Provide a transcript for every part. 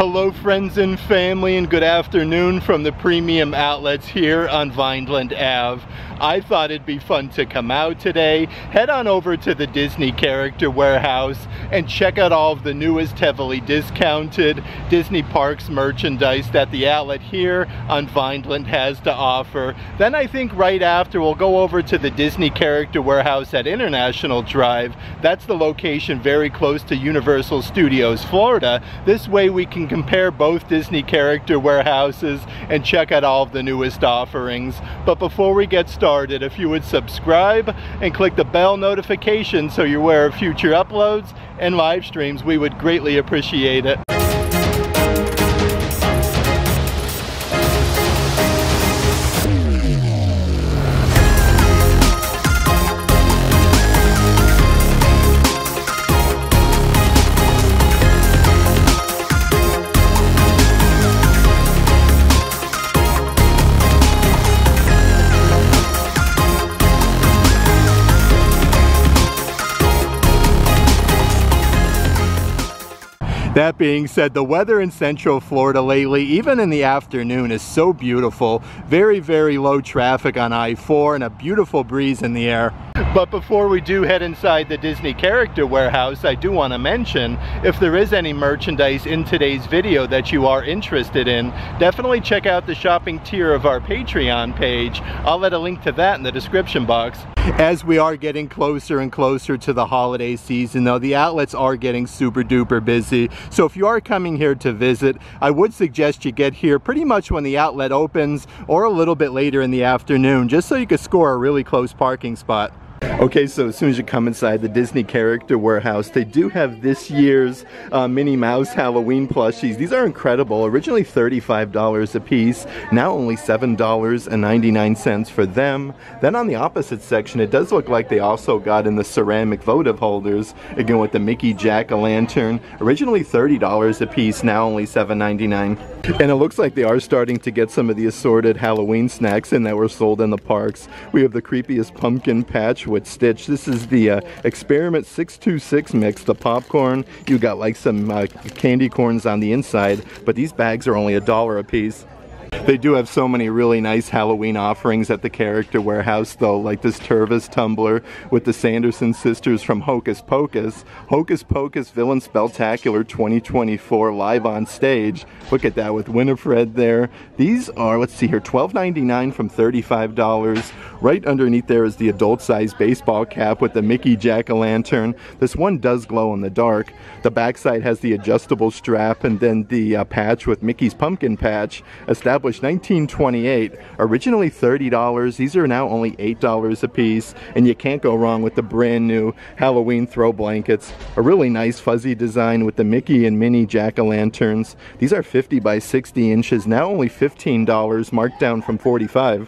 Hello friends and family, and good afternoon from the premium outlets here on Vineland Ave. I thought it'd be fun to come out today, head on over to the Disney Character Warehouse and check out all of the newest heavily discounted Disney Parks merchandise that the outlet here on Vineland has to offer. Then I think right after we'll go over to the Disney Character Warehouse at International Drive. That's the location very close to Universal Studios, Florida. This way we can compare both Disney Character Warehouses and check out all of the newest offerings. But before we get started, if you would subscribe and click the bell notification so you're aware of future uploads and live streams, we would greatly appreciate it. That being said, the weather in Central Florida lately, even in the afternoon, is so beautiful. Very, very low traffic on I-4 and a beautiful breeze in the air. But before we do head inside the Disney Character Warehouse, I do want to mention, if there is any merchandise in today's video that you are interested in, definitely check out the shopping tier of our Patreon page. I'll let a link to that in the description box. As we are getting closer and closer to the holiday season though, the outlets are getting super duper busy. So if you are coming here to visit, I would suggest you get here pretty much when the outlet opens or a little bit later in the afternoon, just so you could score a really close parking spot. Okay, so as soon as you come inside the Disney Character Warehouse, they do have this year's Minnie Mouse Halloween plushies. These are incredible. Originally $35 a piece, now only $7.99 for them. Then on the opposite section, it does look like they also got in the ceramic votive holders, again with the Mickey Jack-O-Lantern. Originally $30 a piece, now only $7.99. And it looks like they are starting to get some of the assorted Halloween snacks in that were sold in the parks. We have the creepiest pumpkin patch with Stitch. This is the Experiment 626 mix, the popcorn. You got like some candy corns on the inside, but these bags are only $1 a piece. They do have so many really nice Halloween offerings at the Character Warehouse though, like this Turvis tumbler with the Sanderson sisters from Hocus Pocus. Hocus Pocus Villain Spectacular 2024 live on stage. Look at that with Winifred there. These are, let's see here, $12.99 from $35. Right underneath there is the adult size baseball cap with the Mickey Jack-O-Lantern. This one does glow in the dark. The backside has the adjustable strap and then the patch with Mickey's pumpkin patch. Established 1928, originally $30. These are now only $8 a piece, and you can't go wrong with the brand new Halloween throw blankets. A really nice fuzzy design with the Mickey and Minnie Jack-O-Lanterns. These are 50 by 60 inches, now only $15, marked down from $45.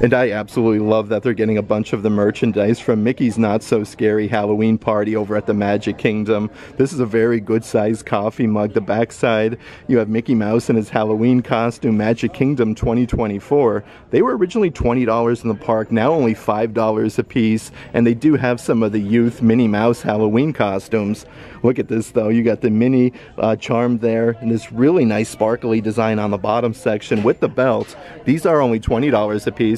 And I absolutely love that they're getting a bunch of the merchandise from Mickey's Not-So-Scary Halloween Party over at the Magic Kingdom. This is a very good-sized coffee mug. The backside, you have Mickey Mouse in his Halloween costume, Magic Kingdom 2024. They were originally $20 in the park, now only $5 a piece, and they do have some of the youth Minnie Mouse Halloween costumes. Look at this, though. You got the Minnie charm there, and this really nice sparkly design on the bottom section with the belt. These are only $20 a piece.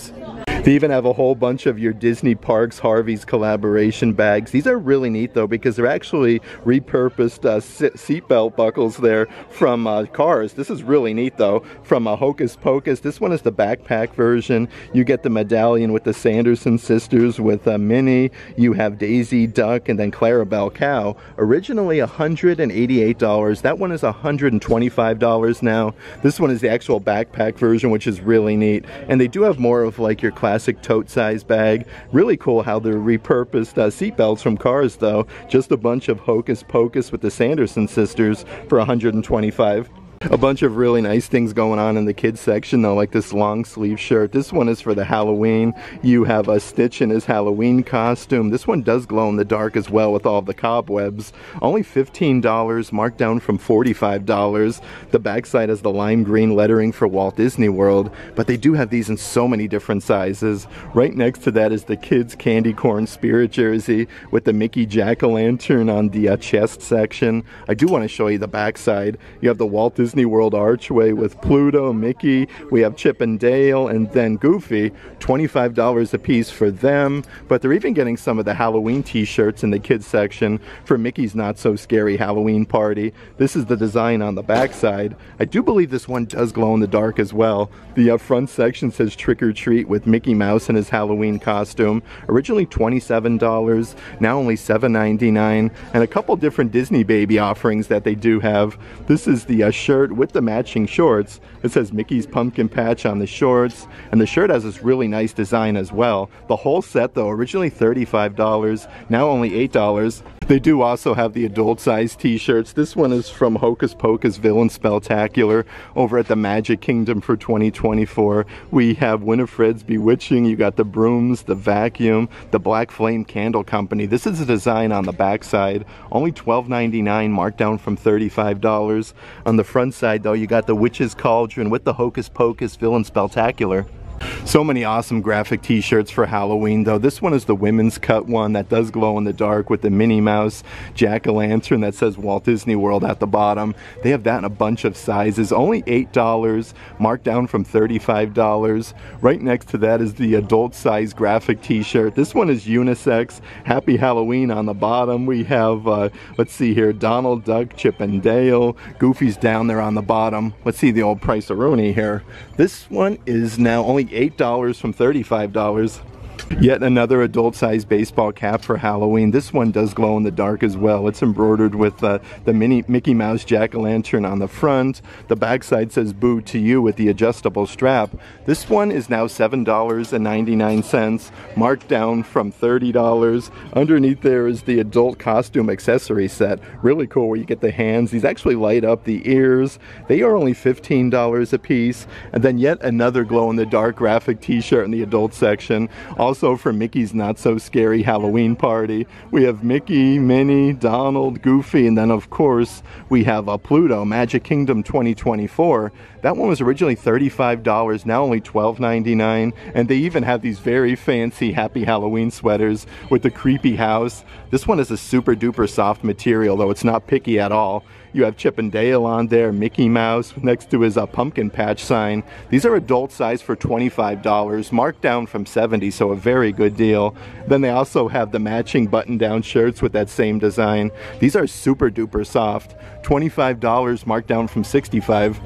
They even have a whole bunch of your Disney Parks Harvey's collaboration bags. These are really neat though because they're actually repurposed seatbelt buckles there from cars. This is really neat though, from Hocus Pocus. This one is the backpack version. You get the medallion with the Sanderson sisters with Minnie. You have Daisy Duck and then Clarabelle Cow. Originally $188. That one is $125 now. This one is the actual backpack version, which is really neat. And they do have more of like your classic tote size bag. Really cool how they're repurposed seatbelts from cars though. Just a bunch of Hocus Pocus with the Sanderson sisters for $125. A bunch of really nice things going on in the kids section though, like this long sleeve shirt. This one is for the Halloween. You have a Stitch in his Halloween costume. This one does glow in the dark as well with all the cobwebs. Only $15, marked down from $45. The backside has the lime green lettering for Walt Disney World, but they do have these in so many different sizes. Right next to that is the kids candy corn spirit jersey with the Mickey Jack-O-Lantern on the chest section. I do want to show you the backside. You have the Walt Disney Disney World archway with Pluto, Mickey, we have Chip and Dale, and then Goofy, $25 a piece for them. But they're even getting some of the Halloween t-shirts in the kids section for Mickey's Not-So-Scary Halloween Party. This is the design on the backside. I do believe this one does glow in the dark as well. The front section says trick or treat with Mickey Mouse in his Halloween costume. Originally $27, now only $7.99, and a couple different Disney baby offerings that they do have. This is the shirt with the matching shorts. It says Mickey's Pumpkin Patch on the shorts, and the shirt has this really nice design as well. The whole set though, originally $35, now only $8. They do also have the adult size t-shirts. This one is from Hocus Pocus Villain Spectacular over at the Magic Kingdom for 2024. We have Winifred's Bewitching, you got the brooms, the vacuum, the Black Flame Candle Company. This is a design on the back side, only $12.99, marked down from $35. On the front side though, you got the Witch's Cauldron with the Hocus Pocus Villain Spectacular. So many awesome graphic t-shirts for Halloween though. This one is the women's cut one that does glow in the dark with the Minnie Mouse, Jack-O-Lantern that says Walt Disney World at the bottom. They have that in a bunch of sizes, only $8, marked down from $35. Right next to that is the adult size graphic t-shirt. This one is unisex, Happy Halloween on the bottom. We have, let's see here, Donald Duck, Chip and Dale, Goofy's down there on the bottom. Let's see the old price-a-roni here. This one is now only $8 from $35. Yet another adult size baseball cap for Halloween. This one does glow in the dark as well. It's embroidered with the Mickey Mouse Jack-O-Lantern on the front. The backside says Boo to You with the adjustable strap. This one is now $7.99, marked down from $30. Underneath there is the adult costume accessory set. Really cool where you get the hands. These actually light up the ears. They are only $15 a piece. And then yet another glow in the dark graphic t-shirt in the adult section. Also for Mickey's Not-So-Scary Halloween Party. We have Mickey, Minnie, Donald, Goofy, and then of course we have a Pluto, Magic Kingdom 2024. That one was originally $35, now only $12.99, and they even have these very fancy Happy Halloween sweaters with the creepy house. This one is a super duper soft material, though it's not picky at all. You have Chip and Dale on there, Mickey Mouse, next to his pumpkin patch sign. These are adult size for $25, marked down from $70, so a very good deal. Then they also have the matching button-down shirts with that same design. These are super duper soft, $25, marked down from $65.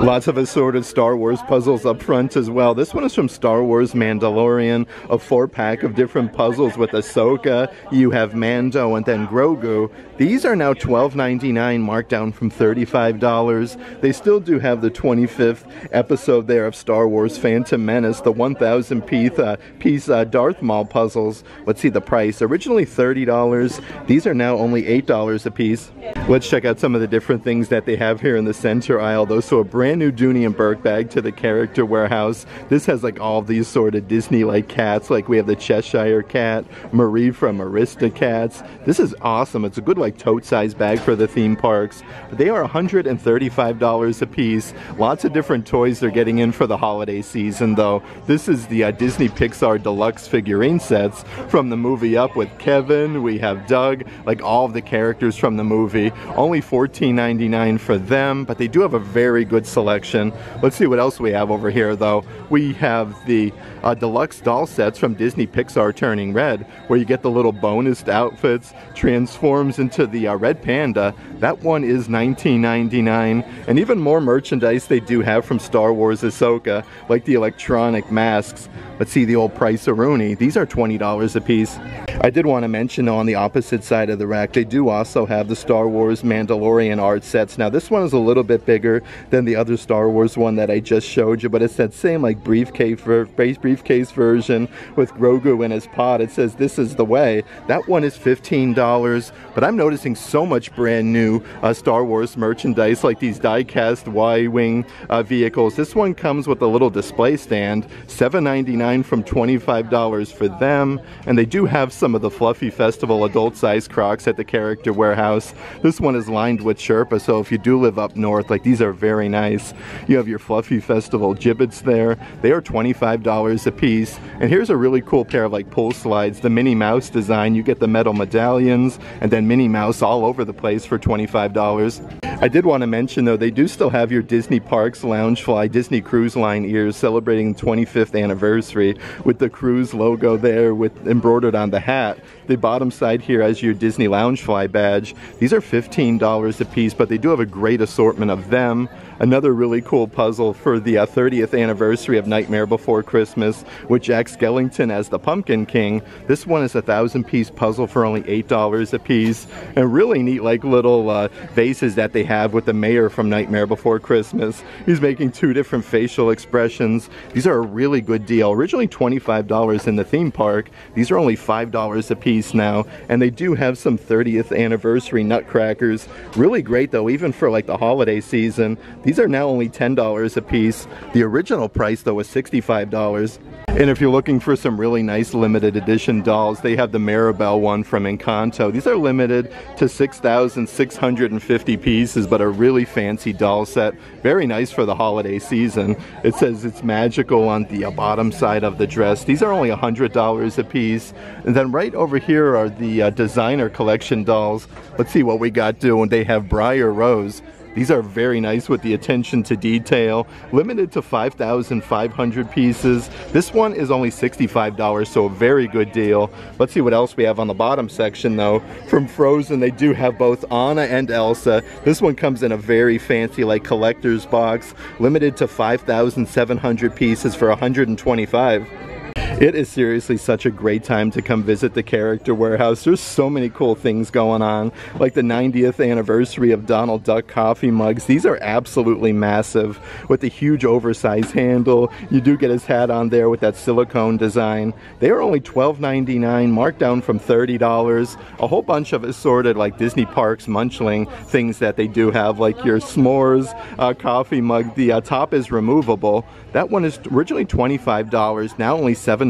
Lots of assorted Star Wars puzzles up front as well. This one is from Star Wars Mandalorian, a 4-pack of different puzzles with Ahsoka. You have Mando and then Grogu. These are now $12.99, marked down from $35. They still do have the 25th episode there of Star Wars Phantom Menace, the 1,000-piece Darth Maul puzzles. Let's see the price. Originally $30. These are now only $8 a piece. Let's check out some of the different things that they have here in the center aisle. Those are brand new Dooney and Burke bag to the Character Warehouse. This has like all these sort of Disney-like cats, like we have the Cheshire Cat, Marie from Aristocats. This is awesome. It's a good like tote size bag for the theme parks. They are $135 a piece. Lots of different toys they're getting in for the holiday season though. This is the Disney Pixar Deluxe figurine sets from the movie Up with Kevin. We have Doug, like all of the characters from the movie. Only $14.99 for them, but they do have a very good selection. Let's see what else we have over here though. We have the deluxe doll sets from Disney Pixar Turning Red, where you get the little bonus outfits, transforms into the Red Panda. That one is $19.99, and even more merchandise they do have from Star Wars Ahsoka, like the electronic masks. Let's see the old price-a-rooney. These are $20 a piece. I did want to mention on the opposite side of the rack, they do also have the Star Wars Mandalorian art sets. Now this one is a little bit bigger than the other Star Wars one that I just showed you, but it's that same like briefcase version with Grogu in his pod. It says this is the way. That one is $15, but I'm noticing so much brand new Star Wars merchandise, like these die-cast Y-Wing vehicles. This one comes with a little display stand, $7.99 from $25 for them, and they do have some of the Fluffy Festival adult size Crocs at the Character Warehouse. This one is lined with Sherpa, so if you do live up north, like these are very nice. You have your Fluffy Festival Jibbitz there. They are $25 a piece. And here's a really cool pair of like pull slides, the Minnie Mouse design. You get the metal medallions and then Minnie Mouse all over the place for $25. I did want to mention, though, they do still have your Disney Parks, Loungefly, Disney Cruise Line ears celebrating the 25th anniversary with the cruise logo there with embroidered on the hat. The bottom side here has your Disney Loungefly badge. These are $15 a piece, but they do have a great assortment of them. Another really cool puzzle for the 30th anniversary of Nightmare Before Christmas with Jack Skellington as the Pumpkin King. This one is a 1,000-piece puzzle for only $8 a piece. And really neat, like, little vases that they have with the mayor from Nightmare Before Christmas. He's making two different facial expressions. These are a really good deal. Originally $25 in the theme park. These are only $5 a piece now. And they do have some 30th anniversary nutcrackers. Really great, though, even for, like, the holiday season. These are now only $10 a piece. The original price, though, was $65. And if you're looking for some really nice limited edition dolls, they have the Maribel one from Encanto. These are limited to 6,650 pieces, but a really fancy doll set. Very nice for the holiday season. It says it's magical on the bottom side of the dress. These are only $100 a piece. And then right over here are the designer collection dolls. Let's see what we got doing. They have Briar Rose. These are very nice with the attention to detail. Limited to 5,500 pieces. This one is only $65, so a very good deal. Let's see what else we have on the bottom section, though. From Frozen, they do have both Anna and Elsa. This one comes in a very fancy, like, collector's box. Limited to 5,700 pieces for $125. It is seriously such a great time to come visit the Character Warehouse. There's so many cool things going on, like the 90th anniversary of Donald Duck coffee mugs. These are absolutely massive with the huge oversized handle. You do get his hat on there with that silicone design. They are only $12.99, marked down from $30. A whole bunch of assorted, like, Disney Parks Munchling things that they do have, like your s'mores coffee mug. The top is removable. That one is originally $25, now only $7.99.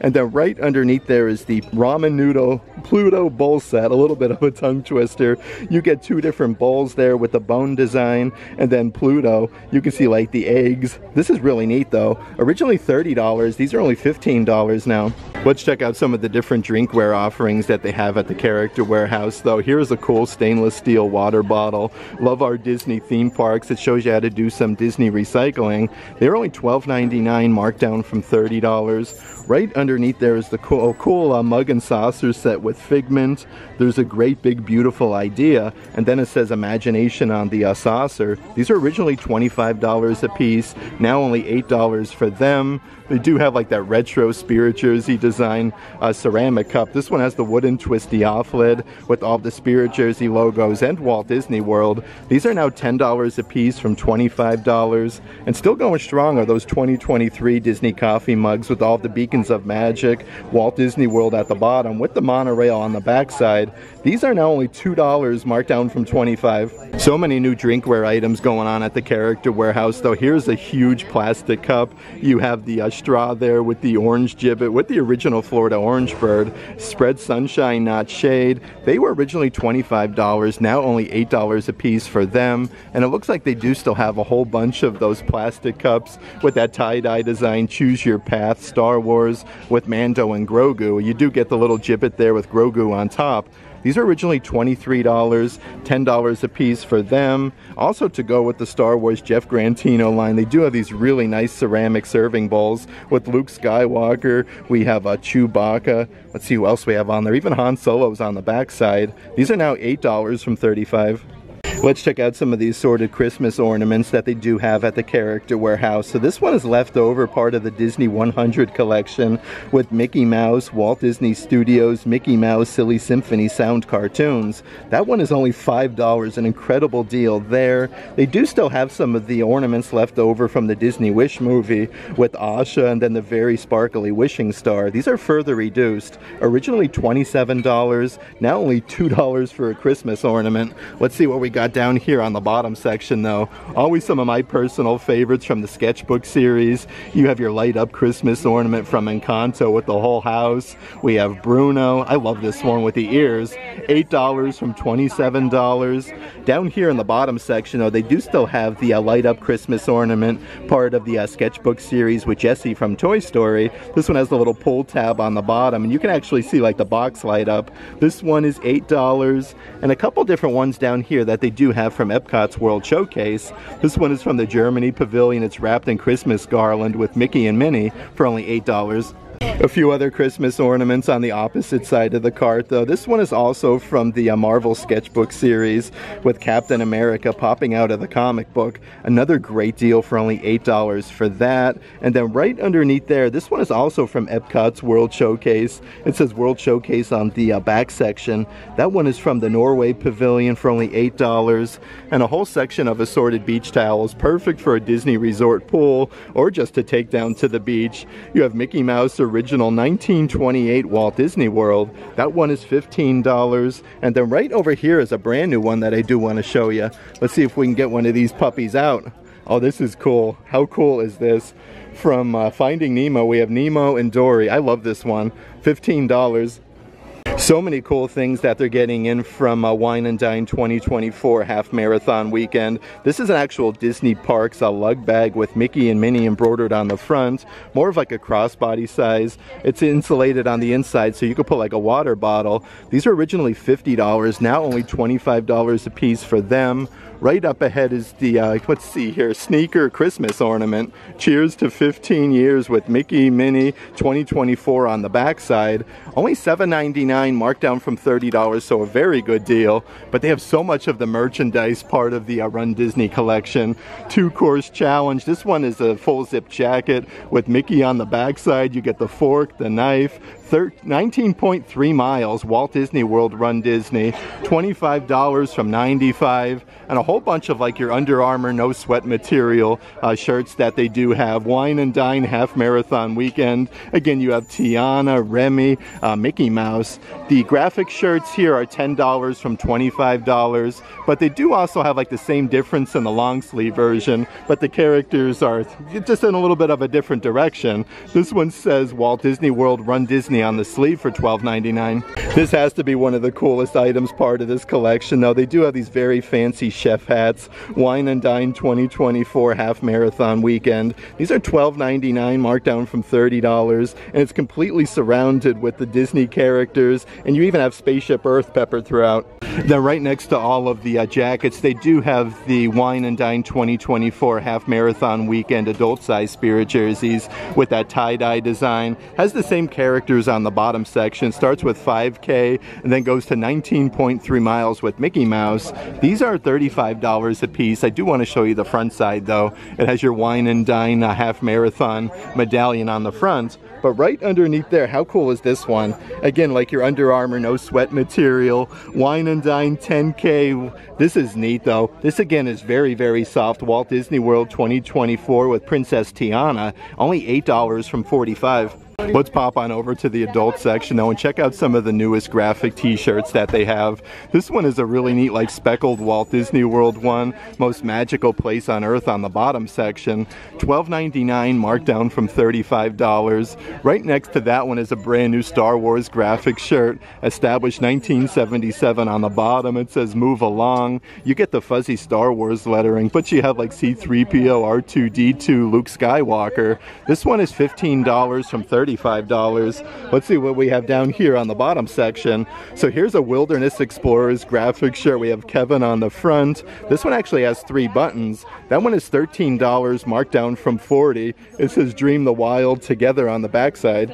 And then right underneath there is the ramen noodle Pluto bowl set, a little bit of a tongue twister. You get two different bowls there with the bone design and then Pluto. You can see, like, the eggs. This is really neat, though. Originally $30, these are only $15 now. Let's check out some of the different drinkware offerings that they have at the Character Warehouse, though. Here's a cool stainless steel water bottle. Love our Disney theme parks. It shows you how to do some Disney recycling. They're only $12.99, marked down from $30. Right underneath there is the cool mug and saucer set with Figment. There's a great big beautiful idea, and then it says imagination on the saucer. These are originally $25 a piece, now only $8 for them. They do have, like, that retro spirit jersey design ceramic cup. This one has the wooden twisty off lid with all the spirit jersey logos and Walt Disney World. These are now $10 a piece from $25, and still going strong are those 2023 Disney coffee mugs with all the beacons of magic, Walt Disney World at the bottom with the monorail on the backside. These are now only $2, marked down from $25. So many new drinkware items going on at the Character Warehouse, though. Here's a huge plastic cup. You have the straw there with the orange Jibbit with the original Florida orange bird. Spread sunshine, not shade. They were originally $25, now only $8 a piece for them. And it looks like they do still have a whole bunch of those plastic cups with that tie-dye design. Choose your path, Star Wars with Mando and Grogu. You do get the little Jibbit there with Grogu on top. These are originally $23, $10 a piece for them. Also to go with the Star Wars Jeff Grantino line, they do have these really nice ceramic serving bowls with Luke Skywalker. We have a Chewbacca. Let's see who else we have on there. Even Han Solo's on the backside. These are now $8 from $35. Let's check out some of these assorted Christmas ornaments that they do have at the Character Warehouse. So this one is leftover part of the Disney 100 collection with Mickey Mouse, Walt Disney Studios, Mickey Mouse, Silly Symphony sound cartoons. That one is only $5, an incredible deal there. They do still have some of the ornaments left over from the Disney Wish movie with Asha and then the very sparkly wishing star. These are further reduced. Originally $27, now only $2 for a Christmas ornament. Let's see what we got got down here on the bottom section though, always some of my personal favorites from the sketchbook series. You have your light up Christmas ornament from Encanto with the whole house. We have Bruno. I love this one with the ears. $8 from $27. Down here in the bottom section, though, they do still have the light up Christmas ornament, part of the sketchbook series with Jessie from Toy Story. This one has the little pull tab on the bottom, and you can actually see like the box light up. This one is $8, and a couple different ones down here that they do have from Epcot's World Showcase. This one is from the Germany Pavilion. It's wrapped in Christmas garland with Mickey and Minnie for only $8. A few other Christmas ornaments on the opposite side of the cart though. This one is also from the Marvel sketchbook series with Captain America popping out of the comic book. Another great deal for only $8 for that. And then right underneath there, this one is also from Epcot's World Showcase. It says World Showcase on the back section. That one is from the Norway Pavilion for only $8. And a whole section of assorted beach towels, perfect for a Disney resort pool or just to take down to the beach. You have Mickey Mouse original 1928 Walt Disney World. That one is $15. And then right over here is a brand new one that I do want to show you. Let's see if we can get one of these puppies out. Oh, this is cool. How cool is this? From Finding Nemo, we have Nemo and Dory. I love this one. $15. So many cool things that they're getting in from Wine and Dine 2024 Half Marathon Weekend. This is an actual Disney Parks lug bag with Mickey and Minnie embroidered on the front. More of like a crossbody size. It's insulated on the inside so you could put like a water bottle. These are originally $50, now only $25 a piece for them. Right up ahead is the, let's see here, sneaker Christmas ornament. Cheers to 15 years with Mickey, Minnie, 2024 on the backside. Only $7.99, marked down from $30, so a very good deal. But they have so much of the merchandise part of the Run Disney collection. Two-course challenge. This one is a full-zip jacket with Mickey on the backside. You get the fork, the knife. 19.3 miles, Walt Disney World Run Disney, $25 from $95, and a whole bunch of like your Under Armour no sweat material shirts that they do have. Wine and Dine Half Marathon Weekend. Again, you have Tiana, Remy, Mickey Mouse. The graphic shirts here are $10 from $25, but they do also have like the same difference in the long sleeve version, but the characters are just in a little bit of a different direction. This one says Walt Disney World Run Disney on the sleeve for $12.99. This has to be one of the coolest items part of this collection though. They do have these very fancy chef hats. Wine and Dine 2024 Half Marathon Weekend. These are $12.99, marked down from $30, and it's completely surrounded with the Disney characters, and you even have Spaceship Earth peppered throughout. Then right next to all of the jackets, they do have the Wine and Dine 2024 Half Marathon Weekend adult size spirit jerseys with that tie-dye design. Has the same characters on the bottom section. Starts with 5K and then goes to 19.3 miles with Mickey Mouse. These are $35 a piece. I do want to show you the front side though. It has your Wine and Dine Half Marathon medallion on the front. But right underneath there, how cool is this one? Again, like your Under Armour no sweat material. Wine and Dine 10K. This is neat though. This again is very, very soft. Walt Disney World 2024 with Princess Tiana. Only $8 from $45. Let's pop on over to the adult section though and check out some of the newest graphic t-shirts that they have. This one is a really neat like speckled Walt Disney World one, most magical place on earth on the bottom section. $12.99, marked down from $35. Right next to that one is a brand new Star Wars graphic shirt, established 1977 on the bottom. It says move along. You get the fuzzy Star Wars lettering, but you have like C-3PO, R2-D2, Luke Skywalker. This one is $15 from $35. Let's see what we have down here on the bottom section. So here's a Wilderness Explorers graphic shirt. We have Kevin on the front. This one actually has three buttons. That one is $13, marked down from $40. It says Dream the Wild Together on the backside.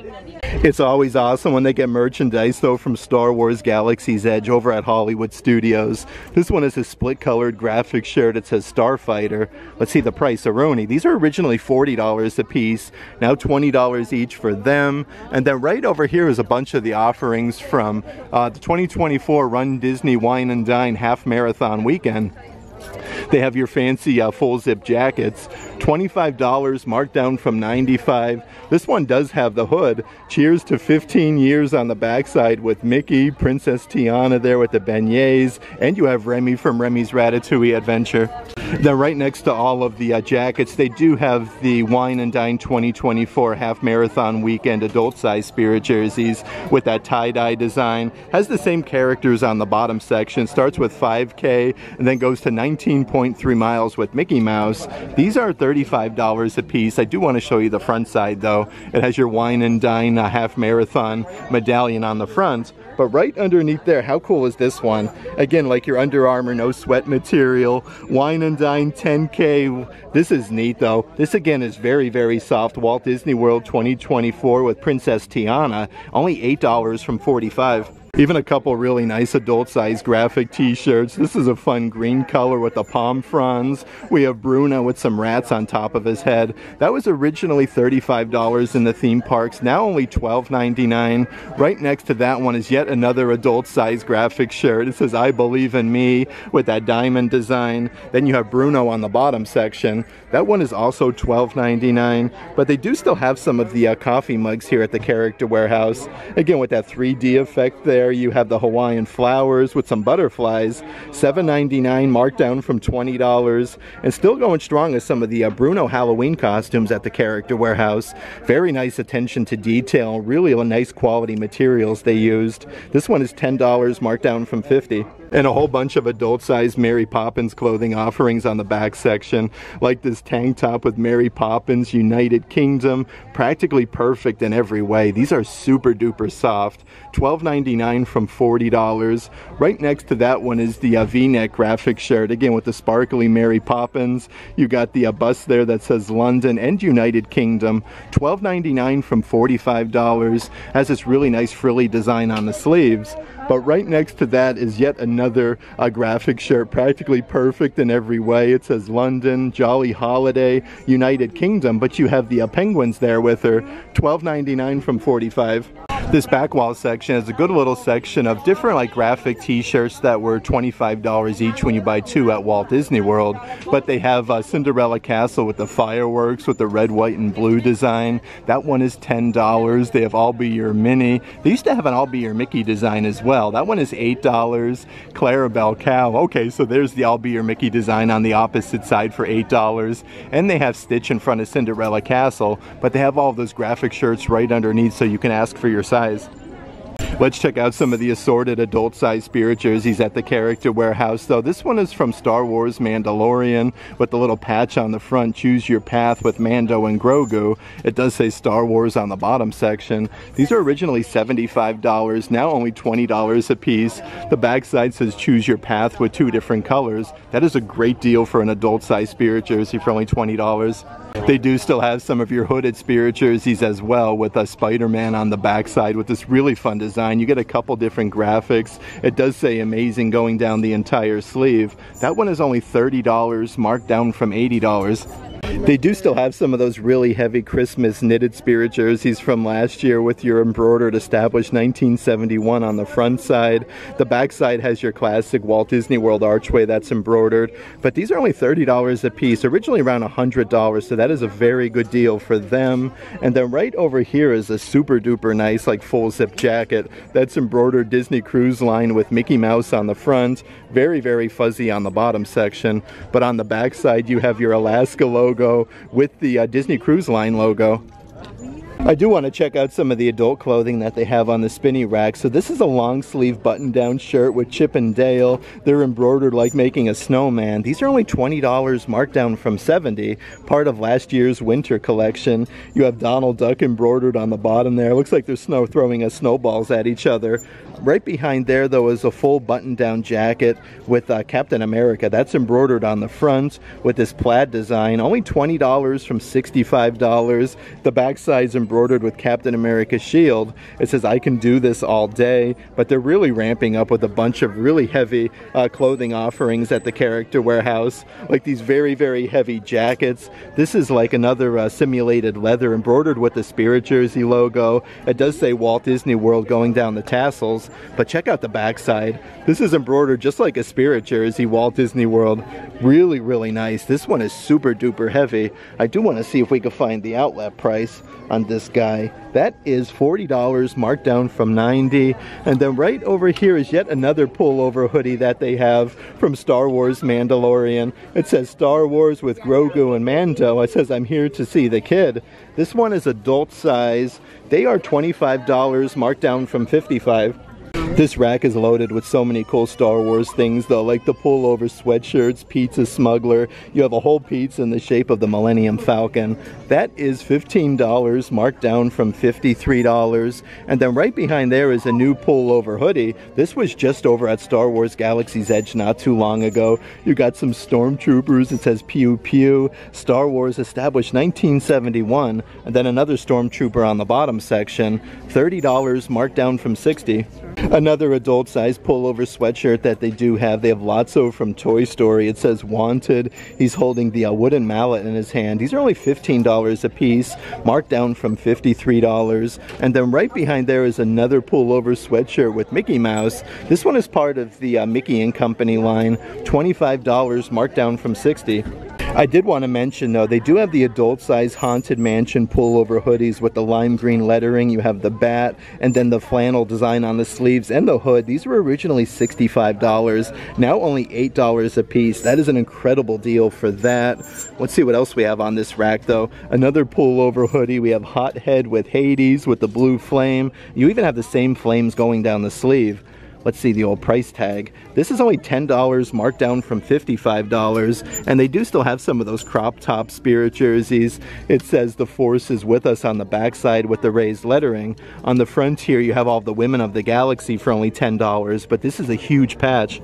It's always awesome when they get merchandise though from Star Wars Galaxy's Edge over at Hollywood Studios. This one is a split colored graphic shirt. It says Starfighter. Let's see the price-a-roni. These are originally $40 a piece, now $20 each for them. And then right over here is a bunch of the offerings from the 2024 Run Disney Wine and Dine Half Marathon Weekend. They have your fancy full zip jackets. $25 marked down from $95. This one does have the hood. Cheers to 15 years on the backside with Mickey, Princess Tiana there with the beignets, and you have Remy from Remy's Ratatouille Adventure. Then right next to all of the jackets, they do have the Wine and Dine 2024 Half Marathon Weekend adult size spirit jerseys with that tie-dye design. Has the same characters on the bottom section. Starts with 5K and then goes to 19.3 miles with Mickey Mouse. These are $35 a piece. I do want to show you the front side though. It has your Wine and Dine Half Marathon medallion on the front. But right underneath there, how cool is this one? Again, like your Under Armour no sweat material, Wine and Dine 10K. This is neat though. This again is very, very soft. Walt Disney World 2024 with Princess Tiana, only $8 from $45. Even a couple really nice adult-sized graphic t-shirts. This is a fun green color with the palm fronds. We have Bruno with some rats on top of his head. That was originally $35 in the theme parks, now only $12.99. Right next to that one is yet another adult-sized graphic shirt. It says, I believe in me, with that diamond design. Then you have Bruno on the bottom section. That one is also $12.99, but they do still have some of the coffee mugs here at the Character Warehouse. Again, with that 3D effect there. You have the Hawaiian flowers with some butterflies, $7.99 marked down from $20, and still going strong as some of the Bruno Halloween costumes at the Character Warehouse. Very nice attention to detail, really nice quality materials they used. This one is $10 marked down from $50. And a whole bunch of adult-sized Mary Poppins clothing offerings on the back section, like this tank top with Mary Poppins United Kingdom, practically perfect in every way. These are super duper soft, $12.99 from $40. Right next to that one is the V-neck graphic shirt, again with the sparkly Mary Poppins. You got the bust there that says London and United Kingdom, $12.99 from $45. Has this really nice frilly design on the sleeves. But right next to that is yet another graphic shirt, practically perfect in every way. It says London, Jolly Holiday, United Kingdom, but you have the penguins there with her, $12.99 from $45. This back wall section is a good little section of different like graphic t-shirts that were $25 each when you buy two at Walt Disney World, but they have Cinderella Castle with the fireworks with the red, white, and blue design. That one is $10. They have All Be Your Minnie. They used to have an All Be Your Mickey design as well. That one is $8. Clarabelle Cow. Okay, so there's the All Be Your Mickey design on the opposite side for $8. And they have Stitch in front of Cinderella Castle, but they have all those graphic shirts right underneath so you can ask for your size. Let's check out some of the assorted adult-sized spirit jerseys at the Character Warehouse, though. This one is from Star Wars Mandalorian with the little patch on the front, Choose Your Path with Mando and Grogu. It does say Star Wars on the bottom section. These are originally $75, now only $20 a piece. The backside says Choose Your Path with two different colors. That is a great deal for an adult-sized spirit jersey for only $20. They do still have some of your hooded spirit jerseys as well, with a Spider-Man on the backside with this really fun design. You get a couple different graphics. It does say amazing going down the entire sleeve. That one is only $30, marked down from $80. They do still have some of those really heavy Christmas knitted spirit jerseys from last year with your embroidered established 1971 on the front side. The back side has your classic Walt Disney World archway that's embroidered. But these are only $30 a piece, originally around $100, so that is a very good deal for them. And then right over here is a super duper nice like full zip jacket that's embroidered Disney Cruise Line with Mickey Mouse on the front. Very, very fuzzy on the bottom section. But on the back side you have your Alaska logo with the Disney Cruise Line logo. I do want to check out some of the adult clothing that they have on the spinny rack. So this is a long sleeve button down shirt with Chip and Dale. They're embroidered like making a snowman. These are only $20 marked down from $70, part of last year's winter collection. You have Donald Duck embroidered on the bottom there. Looks like there's snow throwing snowballs at each other. Right behind there though is a full button down jacket with Captain America. That's embroidered on the front with this plaid design. Only $20 from $65. The backside's embroidered with Captain America's shield. It says I can do this all day, but they're really ramping up with a bunch of really heavy clothing offerings at the Character Warehouse, like these very, very heavy jackets. This is like another simulated leather embroidered with the spirit jersey logo. It does say Walt Disney World going down the tassels. this, but check out the backside. This is embroidered just like a spirit jersey, Walt Disney World. Really, really nice. This one is super duper heavy. I do want to see if we can find the outlet price on this guy. That is $40 marked down from $90. And then right over here is yet another pullover hoodie that they have from Star Wars Mandalorian. It says Star Wars with Grogu and Mando. It says I'm here to see the kid. This one is adult size. They are $25 marked down from $55. This rack is loaded with so many cool Star Wars things though, like the pullover sweatshirts, pizza smuggler. You have a whole pizza in the shape of the Millennium Falcon. That is $15, marked down from $53. And then right behind there is a new pullover hoodie. This was just over at Star Wars Galaxy's Edge not too long ago. You got some stormtroopers. It says Pew Pew. Star Wars established 1971. And then another stormtrooper on the bottom section. $30, marked down from $60. Another adult size pullover sweatshirt that they do have. They have Lotso from Toy Story. It says Wanted. He's holding the wooden mallet in his hand. These are only $15 a piece, marked down from $53. And then right behind there is another pullover sweatshirt with Mickey Mouse. This one is part of the Mickey and Company line. $25, marked down from $60. I did want to mention though, they do have the adult size Haunted Mansion pullover hoodies with the lime green lettering. You have the bat and then the flannel design on the sleeves and the hood. These were originally $65, now only $8 a piece. That is an incredible deal for that. Let's see what else we have on this rack though. Another pullover hoodie. We have Hot Head with Hades with the blue flame. You even have the same flames going down the sleeve. Let's see the old price tag. This is only $10, marked down from $55, and they do still have some of those crop top spirit jerseys. It says the Force is with us on the backside with the raised lettering. On the front here, you have all the women of the galaxy for only $10, but this is a huge patch.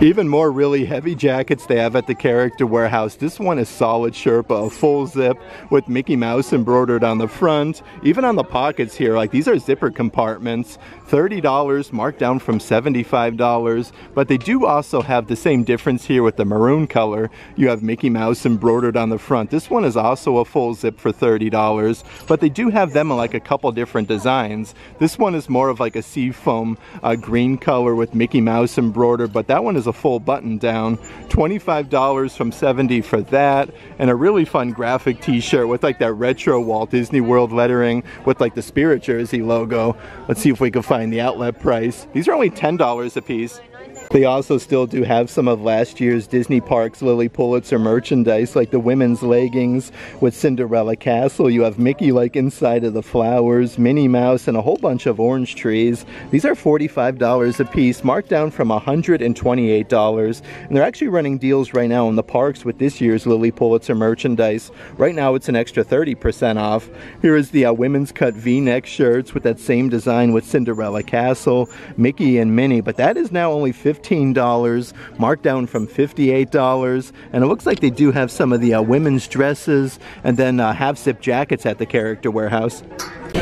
Even more really heavy jackets they have at the Character Warehouse. This one is solid Sherpa, a full zip with Mickey Mouse embroidered on the front. Even on the pockets here, like these are zipper compartments. $30, marked down from $75, but they do also have the same difference here with the maroon color. You have Mickey Mouse embroidered on the front. This one is also a full zip for $30, but they do have them in like a couple different designs. This one is more of like a seafoam green color with Mickey Mouse embroidered, but that one is a full button down. $25 from $70 for that, and a really fun graphic t-shirt with like that retro Walt Disney World lettering with like the spirit jersey logo. Let's see if we can find the outlet price. These are only $10 a piece. They also still do have some of last year's Disney Parks Lily Pulitzer merchandise, like the women's leggings with Cinderella Castle. You have Mickey like inside of the flowers, Minnie Mouse, and a whole bunch of orange trees. These are $45 a piece, marked down from $128. And they're actually running deals right now in the parks with this year's Lily Pulitzer merchandise. Right now it's an extra 30% off. Here is the women's cut V-neck shirts with that same design with Cinderella Castle, Mickey, and Minnie, but that is now only $15, marked down from $58, and it looks like they do have some of the women's dresses and then half-zip jackets at the Character Warehouse.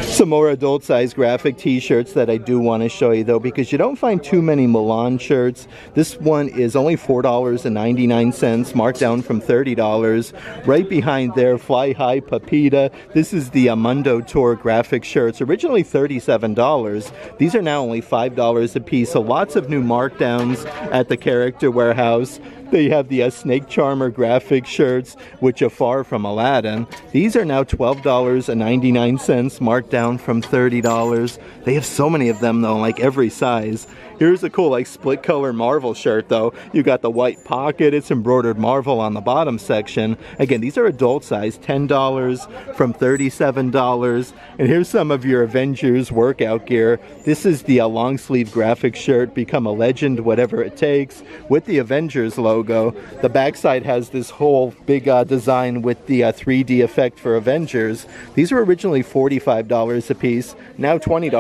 Some more adult size graphic t-shirts that I do want to show you though, because you don't find too many Milan shirts. This one is only $4.99, marked down from $30. Right behind there, Fly High Papita. This is the Mundo Tour graphic shirts, originally $37. These are now only $5 a piece, so lots of new markdowns at the Character Warehouse. They have the Snake Charmer graphic shirts, which are far from Aladdin. These are now $12.99, marked down from $30. They have so many of them though, like every size. Here's a cool like split color Marvel shirt though. You got the white pocket, it's embroidered Marvel on the bottom section. Again, these are adult size, $10 from $37. And here's some of your Avengers workout gear. This is the long sleeve graphic shirt, Become a Legend, Whatever It Takes, with the Avengers logo. The backside has this whole big design with the 3D effect for Avengers. These were originally $45 a piece, now $20.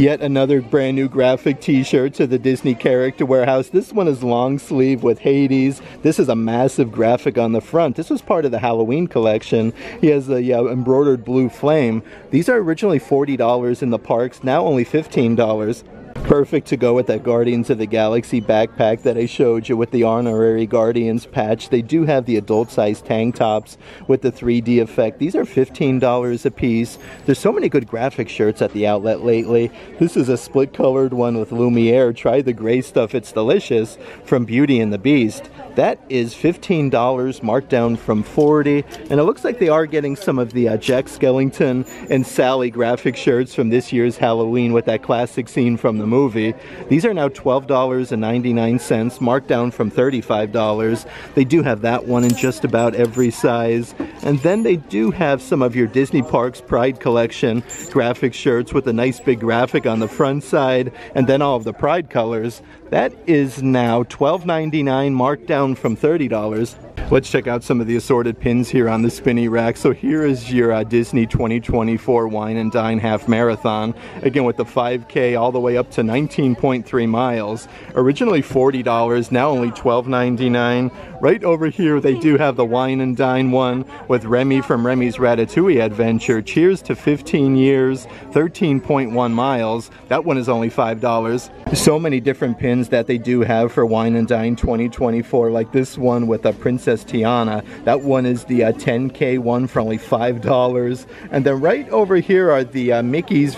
Yet another brand new graphic t-shirt to the Disney Character Warehouse. This one is long sleeve with Hades. This is a massive graphic on the front. This was part of the Halloween collection. He has the embroidered blue flame. These are originally $40 in the parks, now only $15. Perfect to go with that Guardians of the Galaxy backpack that I showed you with the honorary Guardians patch. They do have the adult size tank tops with the 3D effect. These are $15 a piece. There's so many good graphic shirts at the outlet lately. This is a split colored one with Lumiere. Try the gray stuff, it's delicious, from Beauty and the Beast. That is $15 marked down from $40, and it looks like they are getting some of the Jack Skellington and Sally graphic shirts from this year's Halloween with that classic scene from the movie. These are now $12.99, marked down from $35. They do have that one in just about every size. And then they do have some of your Disney Parks Pride Collection graphic shirts with a nice big graphic on the front side, and then all of the Pride colors. That is now $12.99, marked down from $30. Let's check out some of the assorted pins here on the spinny rack. So here is your Disney 2024 Wine and Dine Half Marathon. Again, with the 5K all the way up to 19.3 miles. Originally $40, now only $12.99. Right over here, they do have the Wine and Dine one with Remy from Remy's Ratatouille Adventure. Cheers to 15 years, 13.1 miles. That one is only $5. So many different pins that they do have for Wine and Dine 2024, like this one with a Princess Tiana. That one is the 10K one for only $5. And then right over here are the Mickey's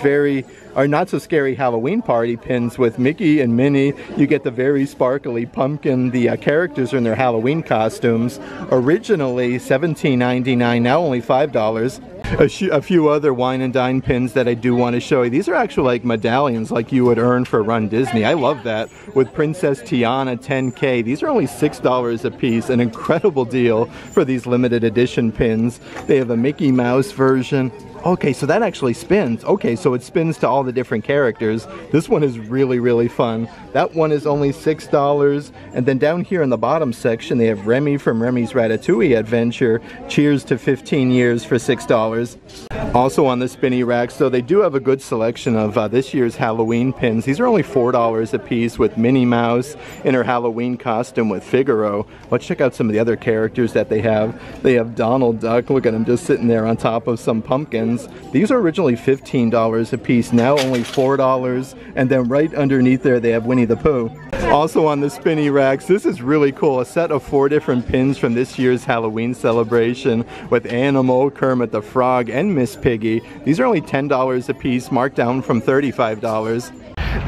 Not-So-Scary Halloween Party pins with Mickey and Minnie. You get the very sparkly pumpkin. The characters are in their Halloween costumes. Originally $17.99, now only $5. A few other Wine and Dine pins that I do want to show you. These are actually like medallions like you would earn for Run Disney. I love that. With Princess Tiana 10K, these are only $6 a piece. An incredible deal for these limited edition pins. They have a Mickey Mouse version. Okay, so that actually spins. Okay, so it spins to all the different characters. This one is really, really fun. That one is only $6. And then down here in the bottom section, they have Remy from Remy's Ratatouille Adventure. Cheers to 15 years for $6. Also on the spinny rack, so they do have a good selection of this year's Halloween pins. These are only $4 a piece with Minnie Mouse in her Halloween costume with Figaro. Let's check out some of the other characters that they have. They have Donald Duck. Look at him just sitting there on top of some pumpkins. These are originally $15 a piece, now only $4, and then right underneath there they have Winnie the Pooh. Also on the spinny racks, this is really cool, a set of 4 different pins from this year's Halloween celebration with Animal, Kermit the Frog, and Miss Piggy. These are only $10 a piece, marked down from $35.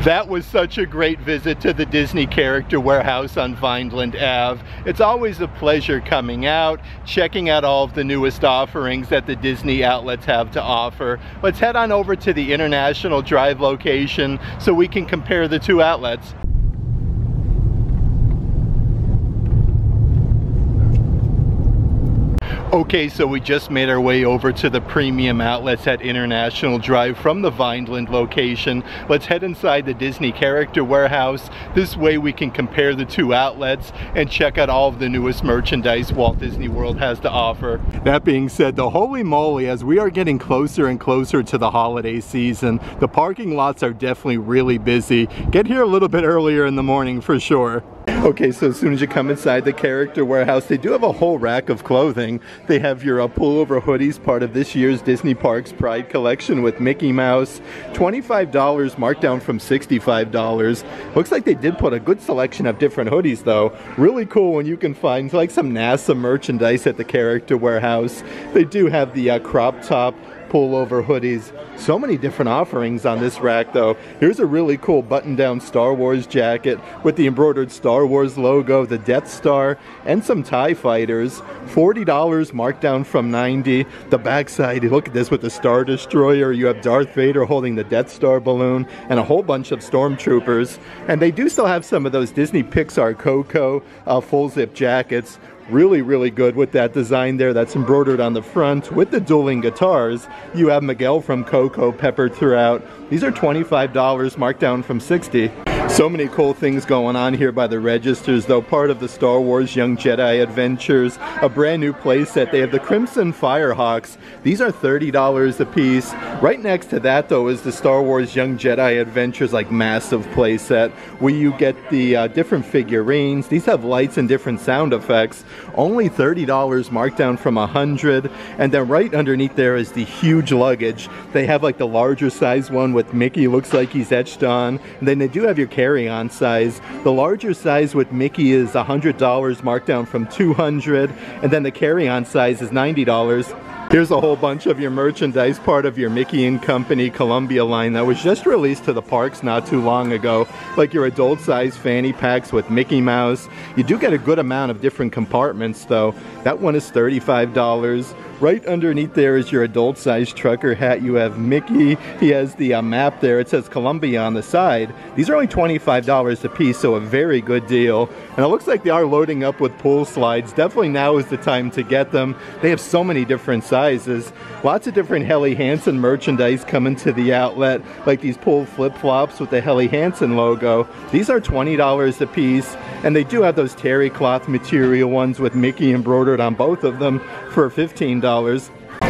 That was such a great visit to the Disney Character Warehouse on Vineland Ave. It's always a pleasure coming out, checking out all of the newest offerings that the Disney outlets have to offer. Let's head on over to the International Drive location so we can compare the two outlets. Okay, so we just made our way over to the premium outlets at International Drive from the Vineland location. Let's head inside the Disney Character Warehouse. This way we can compare the two outlets and check out all of the newest merchandise Walt Disney World has to offer. That being said, though, holy moly, as we are getting closer and closer to the holiday season, the parking lots are definitely really busy. Get here a little bit earlier in the morning for sure. Okay, so as soon as you come inside the Character Warehouse, they do have a whole rack of clothing. They have your pullover hoodies, part of this year's Disney Parks Pride Collection with Mickey Mouse. $25, marked down from $65. Looks like they did put a good selection of different hoodies, though. Really cool when you can find like some NASA merchandise at the Character Warehouse. They do have the crop top, pullover hoodies. So many different offerings on this rack, though. Here's a really cool button-down Star Wars jacket with the embroidered Star Wars logo, the Death Star, and some TIE fighters. $40, marked down from $90. The backside, look at this with the Star Destroyer. You have Darth Vader holding the Death Star balloon and a whole bunch of stormtroopers. And they do still have some of those Disney Pixar Coco full-zip jackets. Really, really good with that design there that's embroidered on the front with the dueling guitars. You have Miguel from Coco peppered throughout. These are $25, marked down from $60. So many cool things going on here by the registers, though. Part of the Star Wars Young Jedi Adventures, a brand new playset. They have the Crimson Firehawks. These are $30 a piece. Right next to that, though, is the Star Wars Young Jedi Adventures, like, massive playset, where you get the different figurines. These have lights and different sound effects. Only $30, marked down from $100. And then right underneath there is the huge luggage. They have, like, the larger size one with Mickey, looks like he's etched on. And then they do have your carry-on size. The larger size with Mickey is $100, marked down from $200. And then the carry-on size is $90. Here's a whole bunch of your merchandise, part of your Mickey and Company Columbia line that was just released to the parks not too long ago, like your adult size fanny packs with Mickey Mouse. You do get a good amount of different compartments, though. That one is $35. Right underneath there is your adult size trucker hat. You have Mickey. He has the map there. It says Columbia on the side. These are only $25 a piece, so a very good deal. And it looks like they are loading up with pool slides. Definitely now is the time to get them. They have so many different sizes. Lots of different Helly Hansen merchandise coming to the outlet, like these pool flip-flops with the Helly Hansen logo. These are $20 a piece, and they do have those terry cloth material ones with Mickey embroidered on both of them for $15.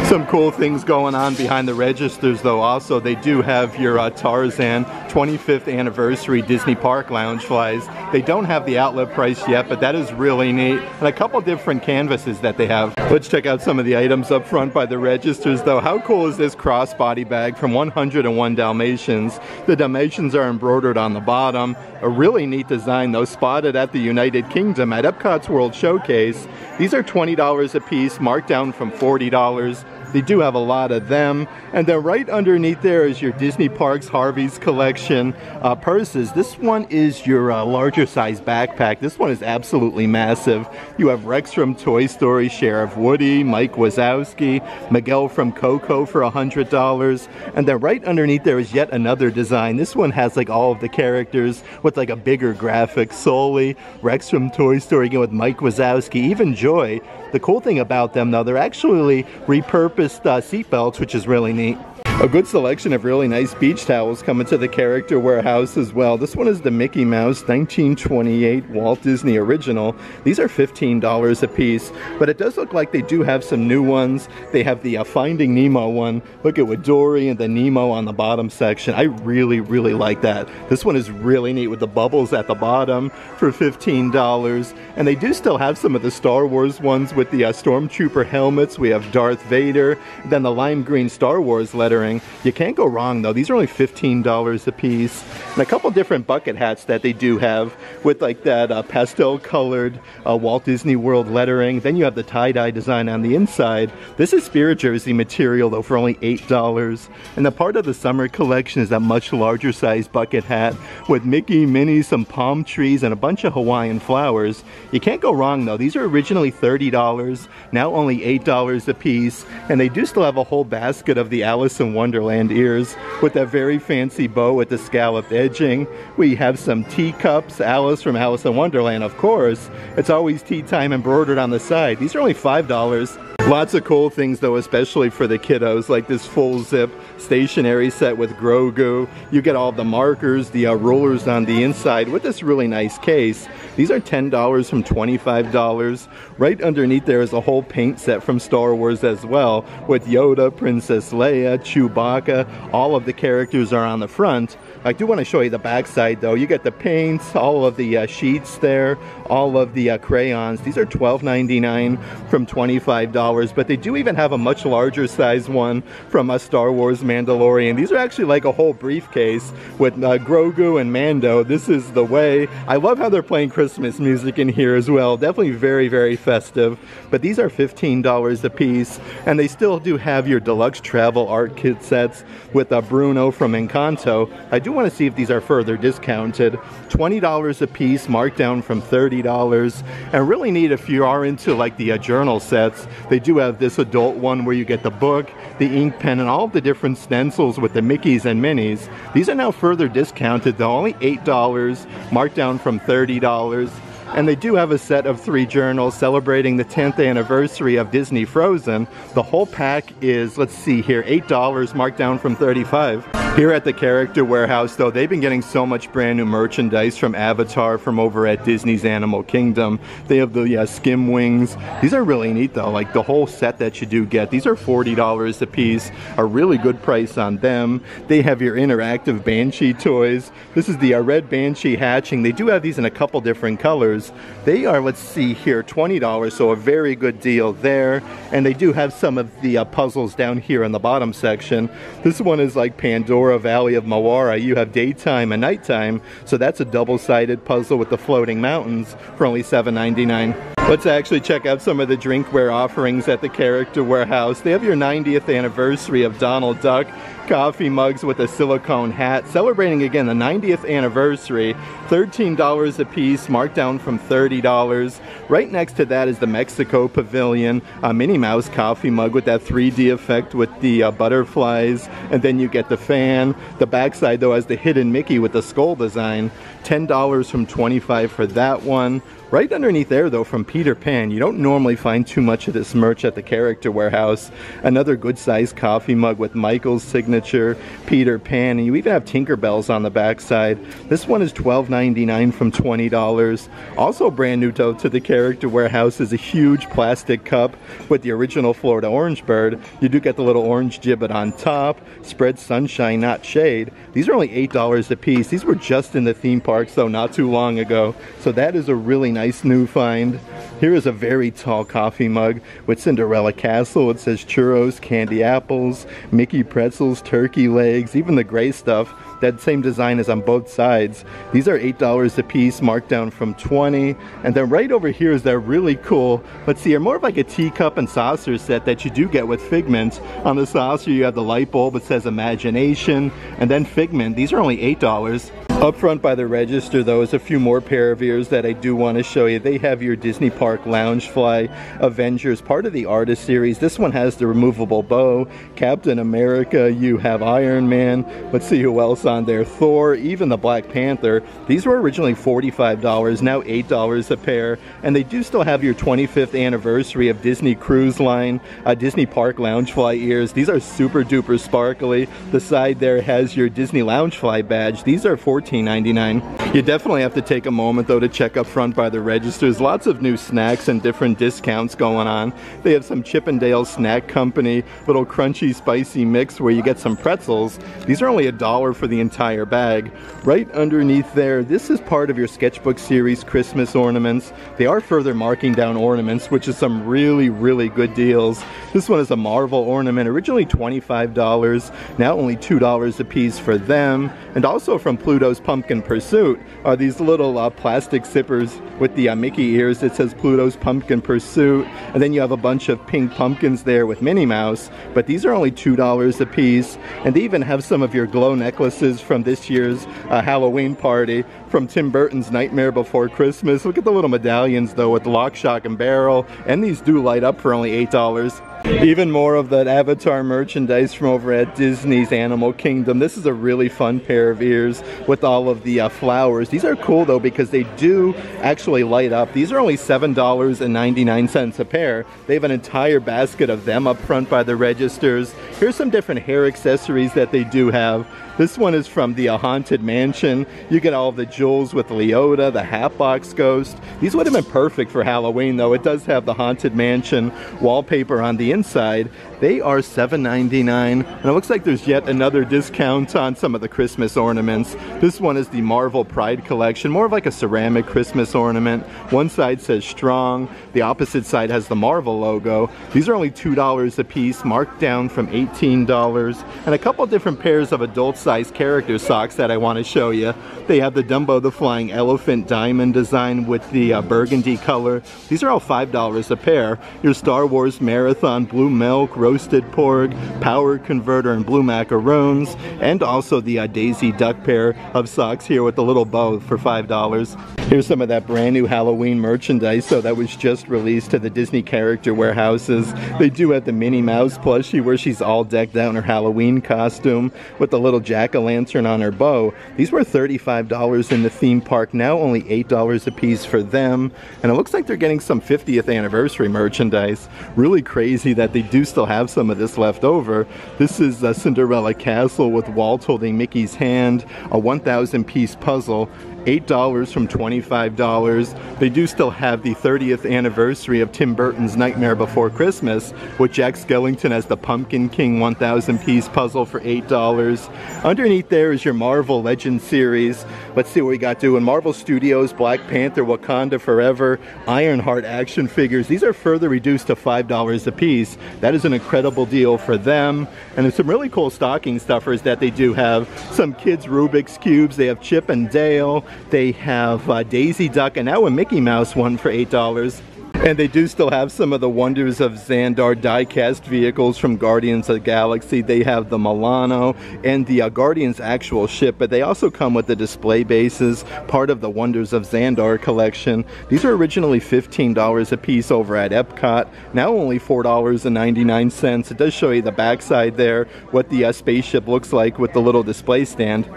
Some cool things going on behind the registers, though. Also, they do have your Tarzan 25th anniversary Disney Park Loungeflies. They don't have the outlet price yet, but that is really neat. And a couple different canvases that they have. Let's check out some of the items up front by the registers, though. How cool is this crossbody bag from 101 Dalmatians? The Dalmatians are embroidered on the bottom. A really neat design, though, spotted at the United Kingdom at Epcot's World Showcase. These are $20 a piece, marked down from $40. They do have a lot of them. And then right underneath there is your Disney Parks Harvey's collection purses. This one is your larger size backpack. This one is absolutely massive. You have Rex from Toy Story, Sheriff Woody, Mike Wazowski, Miguel from Coco for $100. And then right underneath there is yet another design. This one has, like, all of the characters with, like, a bigger graphic. Sully, Rex from Toy Story, again with Mike Wazowski, even Joy. The cool thing about them, though, they're actually repurposed seatbelts, which is really neat. A good selection of really nice beach towels coming to the Character Warehouse as well. This one is the Mickey Mouse 1928 Walt Disney Original. These are $15 a piece, but it does look like they do have some new ones. They have the Finding Nemo one. Look at with Dory and the Nemo on the bottom section. I really, really like that. This one is really neat with the bubbles at the bottom for $15. And they do still have some of the Star Wars ones with the Stormtrooper helmets. We have Darth Vader, then the lime green Star Wars lettering. You can't go wrong, though. These are only $15 a piece. And a couple different bucket hats that they do have with, like, that pastel colored Walt Disney World lettering. Then you have the tie-dye design on the inside. This is Spirit Jersey material, though, for only $8. And the part of the summer collection is that much larger size bucket hat with Mickey, Minnie, some palm trees, and a bunch of Hawaiian flowers. You can't go wrong, though. These are originally $30, now only $8 a piece. And they do still have a whole basket of the Alice in Wonderland ears with that very fancy bow with the scalloped edging. We have some teacups, Alice from Alice in Wonderland, of course. It's always tea time embroidered on the side. These are only $5. Lots of cool things, though, especially for the kiddos, like this full zip stationery set with Grogu. You get all the markers, the rulers on the inside with this really nice case. These are $10 from $25. Right underneath there is a whole paint set from Star Wars as well, with Yoda, Princess Leia, Chewbacca. All of the characters are on the front. I do want to show you the back side, though. You get the paints, all of the sheets there, all of the crayons. These are $12.99 from $25. But they do even have a much larger size one from Star Wars Mandalorian. These are actually like a whole briefcase with Grogu and Mando. This is the way. I love how they're playing Christmas music in here as well. Definitely very, very festive. But these are $15 a piece. And they still do have your deluxe travel art kit sets with Bruno from Encanto. I do want to see if these are further discounted. $20 a piece, marked down from $30. And really neat if you are into, like, the journal sets. They do have this adult one where you get the book, the ink pen, and all of the different stencils with the Mickeys and Minnies. These are now further discounted, though, only $8, marked down from $30. And they do have a set of 3 journals celebrating the 10th anniversary of Disney Frozen. The whole pack is, let's see here, $8, marked down from $35. Here at the Character Warehouse, though, they've been getting so much brand new merchandise from Avatar, from over at Disney's Animal Kingdom. They have the skim wings. These are really neat, though. Like the whole set that you do get. These are $40 a piece. A really good price on them. They have your interactive Banshee toys. This is the red Banshee hatching. They do have these in a couple different colors. They are, let's see here, $20. So a very good deal there. And they do have some of the puzzles down here in the bottom section. This one is like Pandora. Valley of Mawara. You have daytime and nighttime, so that's a double-sided puzzle with the floating mountains for only $7.99. Let's actually check out some of the drinkware offerings at the Character Warehouse. They have your 90th anniversary of Donald Duck, coffee mugs with a silicone hat, celebrating again the 90th anniversary, $13 a piece, marked down from $30. Right next to that is the Mexico Pavilion, a Minnie Mouse coffee mug with that 3D effect with the butterflies, and then you get the fan. The backside though has the hidden Mickey with the skull design, $10 from $25 for that one. Right underneath there though, from Peter Pan, you don't normally find too much of this merch at the Character Warehouse. Another good sized coffee mug with Michael's signature, Peter Pan, and you even have Tinkerbells on the backside. This one is $12.99 from $20. Also brand new though to the Character Warehouse is a huge plastic cup with the original Florida orange bird. You do get the little orange gibbet on top, spread sunshine, not shade. These are only $8 a piece. These were just in the theme parks though not too long ago, so that is a really nice new find. Here is a very tall coffee mug with Cinderella Castle. It says churros, candy apples, Mickey pretzels, turkey legs, even the gray stuff. That same design is on both sides. These are $8 a piece, marked down from $20. And then right over here is that really cool, let's see, more of like a teacup and saucer set that you do get with Figment. On the saucer you have the light bulb, it says Imagination, and then Figment. These are only $8. Up front by the register though is a few more pair of ears that I do want to show you. They have your Disney Park Loungefly, Avengers, part of the Artist series. This one has the removable bow, Captain America, you have Iron Man, let's see who else on there, Thor, even the Black Panther. These were originally $45, now $8 a pair. And they do still have your 25th anniversary of Disney Cruise Line, Disney Park Loungefly ears. These are super duper sparkly. The side there has your Disney Loungefly badge. These are $14.99. You definitely have to take a moment though to check up front by the registers. Lots of new snacks and different discounts going on. They have some Chip and Dale Snack Company, little crunchy spicy mix where you get some pretzels. These are only $1 for the entire bag. Right underneath there, this is part of your sketchbook series Christmas ornaments. They are further marking down ornaments, which is some really good deals. This one is a Marvel ornament, originally $25, now only $2 a piece for them. And also from Pluto's Pumpkin Pursuit are these little plastic zippers with the Mickey ears that says Pluto's Pumpkin Pursuit. And then you have a bunch of pink pumpkins there with Minnie Mouse, but these are only $2 a piece. And they even have some of your glow necklaces from this year's Halloween party, from Tim Burton's Nightmare Before Christmas. Look at the little medallions though with lock, shock, and barrel, and these do light up for only $8. Even more of that Avatar merchandise from over at Disney's Animal Kingdom. This is a really fun pair of ears with all of the flowers. These are cool though because they do actually light up. These are only $7.99 a pair. They have an entire basket of them up front by the registers. Here's some different hair accessories that they do have. This one is from the Haunted Mansion. You get all the jewels with Leota, the Hatbox Ghost. These would have been perfect for Halloween though. It does have the Haunted Mansion wallpaper on the inside. They are $7.99, and it looks like there's yet another discount on some of the Christmas ornaments. This one is the Marvel Pride Collection, more of like a ceramic Christmas ornament. One side says Strong, the opposite side has the Marvel logo. These are only $2 a piece, marked down from $18, and a couple different pairs of adult-sized character socks that I want to show you. They have the Dumbo the Flying Elephant diamond design with the burgundy color. These are all $5 a pair. Your Star Wars Marathon Blue Milk, Roasted Porg, Power Converter, and Blue Macaroons, and also the Daisy Duck pair of socks here with the little bow for $5. Here's some of that brand new Halloween merchandise so that was just released to the Disney Character Warehouses. They do have the Minnie Mouse plushie where she's all decked out in her Halloween costume with the little Jack-O-Lantern on her bow. These were $35 in in the theme park now, only $8 a piece for them. And it looks like they're getting some 50th anniversary merchandise. Really crazy that they do still have some of this left over. This is a Cinderella Castle with Walt holding Mickey's hand, a 1,000 piece puzzle, $8 from $25. They do still have the 30th anniversary of Tim Burton's Nightmare Before Christmas, with Jack Skellington as the Pumpkin King 1,000 piece puzzle for $8. Underneath there is your Marvel Legends series. Let's see what we got doing. Marvel Studios, Black Panther, Wakanda Forever, Ironheart action figures. These are further reduced to $5 a piece. That is an incredible deal for them. And there's some really cool stocking stuffers that they do have. Some kids Rubik's Cubes. They have Chip and Dale. They have Daisy Duck, and now a Mickey Mouse one for $8. And they do still have some of the Wonders of Xandar die-cast vehicles from Guardians of the Galaxy. They have the Milano and the Guardians actual ship, but they also come with the display bases, part of the Wonders of Xandar collection. These are originally $15 a piece over at Epcot, now only $4.99. It does show you the backside there, what the spaceship looks like with the little display stand.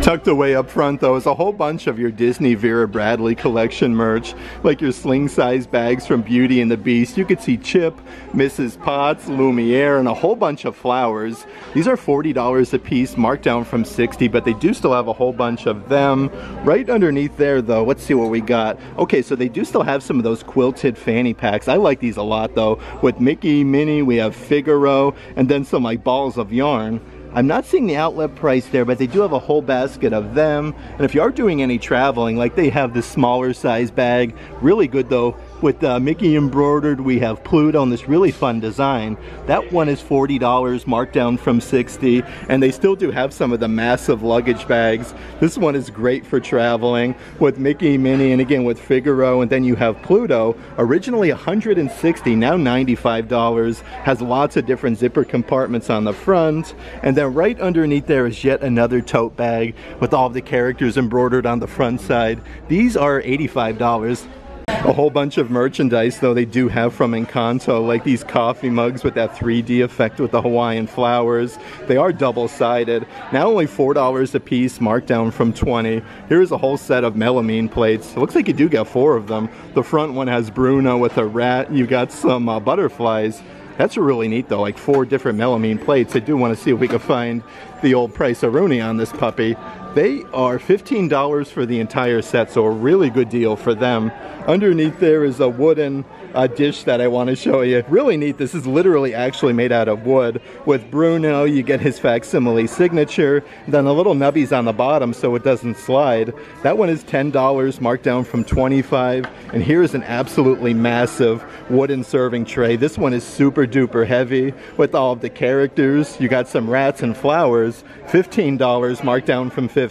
Tucked away up front, though, is a whole bunch of your Disney Vera Bradley collection merch, like your sling-sized bags from Beauty and the Beast. You could see Chip, Mrs. Potts, Lumiere, and a whole bunch of flowers. These are $40 a piece, marked down from $60, but they do still have a whole bunch of them. Right underneath there, though, let's see what we got. Okay, so they do still have some of those quilted fanny packs. I like these a lot, though. With Mickey, Minnie, we have Figaro, and then some, like, balls of yarn. I'm not seeing the outlet price there, but they do have a whole basket of them. And if you are doing any traveling, like they have this smaller size bag. Really good though. With Mickey embroidered, we have Pluto on this really fun design. That one is $40, marked down from $60. And they still do have some of the massive luggage bags. This one is great for traveling with Mickey, Minnie, and again with Figaro. And then you have Pluto, originally $160, now $95. Has lots of different zipper compartments on the front. And then right underneath there is yet another tote bag with all of the characters embroidered on the front side. These are $85. A whole bunch of merchandise, though, they do have from Encanto, like these coffee mugs with that 3D effect with the Hawaiian flowers. They are double-sided. Now only $4 a piece, marked down from $20. Here's a whole set of melamine plates. It looks like you do get four of them. The front one has Bruno with a rat. You've got some butterflies. That's really neat, though, like four different melamine plates. I do want to see if we can find the old price-a-rooney on this puppy. They are $15 for the entire set, so a really good deal for them. Underneath there is a wooden dish that I want to show you. Really neat. This is literally actually made out of wood. With Bruno, you get his facsimile signature. Then a little nubby's on the bottom so it doesn't slide. That one is $10, marked down from $25. And here is an absolutely massive wooden serving tray. This one is super duper heavy with all of the characters. You got some rats and flowers. $15, marked down from $15.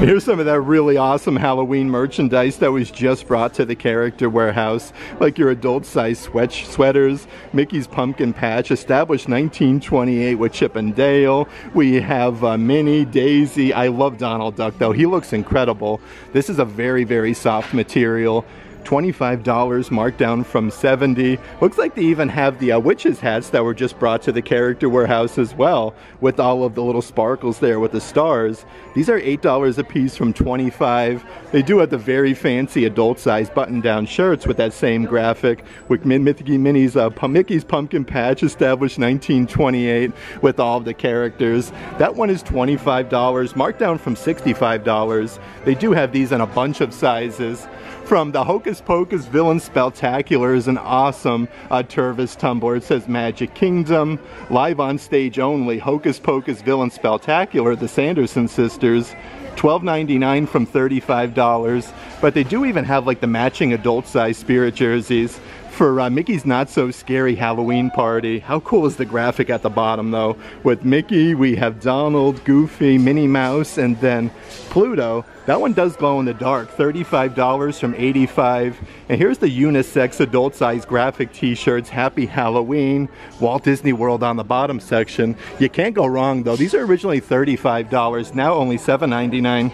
Here's some of that really awesome Halloween merchandise that was just brought to the Character Warehouse, like your adult-sized sweaters, Mickey's Pumpkin Patch, established 1928 with Chip and Dale. We have Minnie, Daisy. I love Donald Duck, though. He looks incredible. This is a very, very soft material. $25, marked down from $70. Looks like they even have the witches hats that were just brought to the Character Warehouse as well, with all of the little sparkles there with the stars. These are $8 a piece from $25. They do have the very fancy adult-sized button-down shirts with that same graphic, with Mickey's Pumpkin Patch, established 1928, with all of the characters. That one is $25, marked down from $65. They do have these in a bunch of sizes. From the Hocus Pocus Villain Spectacular is an awesome Tervis tumbler. It says Magic Kingdom, live on stage only, Hocus Pocus Villain Spectacular, the Sanderson sisters. $12.99 from $35, but they do even have like the matching adult-sized spirit jerseys for Mickey's Not-So-Scary Halloween Party. How cool is the graphic at the bottom, though? With Mickey, we have Donald, Goofy, Minnie Mouse, and then Pluto. That one does glow in the dark, $35 from $85. And here's the unisex adult-sized graphic t-shirts, Happy Halloween, Walt Disney World on the bottom section. You can't go wrong, though. These are originally $35, now only $7.99.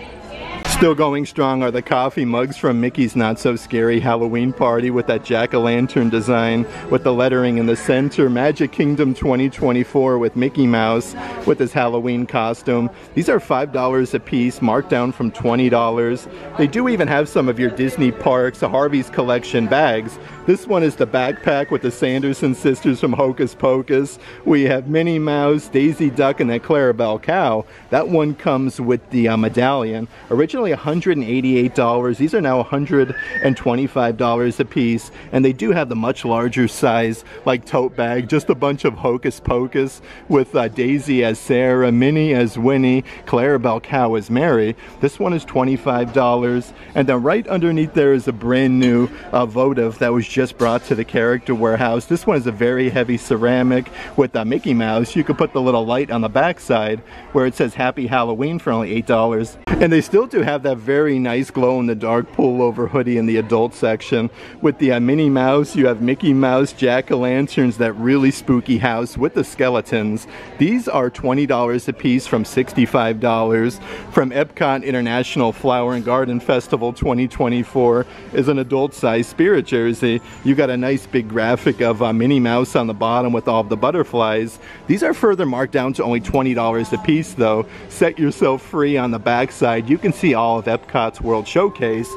Still going strong are the coffee mugs from Mickey's Not-So-Scary Halloween Party with that Jack-O-Lantern design with the lettering in the center. Magic Kingdom 2024 with Mickey Mouse with his Halloween costume. These are $5 a piece, marked down from $20. They do even have some of your Disney parks, a Harvey's collection bags. This one is the backpack with the Sanderson sisters from Hocus Pocus. We have Minnie Mouse, Daisy Duck, and that Clarabelle cow. That one comes with the medallion. Originally $188, these are now $125 a piece, and they do have the much larger size, like tote bag, just a bunch of Hocus Pocus with Daisy as Sarah, Minnie as Winnie, Clarabelle cow as Mary. This one is $25, and then right underneath there is a brand new votive that was just brought to the Character Warehouse. This one is a very heavy ceramic with Mickey Mouse. You could put the little light on the back side where it says Happy Halloween for only $8. And they still do have that very nice glow-in-the-dark pullover hoodie in the adult section. With the Minnie Mouse, you have Mickey Mouse, Jack-O-Lanterns, that really spooky house with the skeletons. These are $20 a piece from $65. From Epcot International Flower and Garden Festival 2024 is an adult-sized spirit jersey. You got a nice big graphic of Minnie Mouse on the bottom with all the butterflies. These are further marked down to only $20 a piece, though. Set yourself free on the backside. You can see all of Epcot's World Showcase.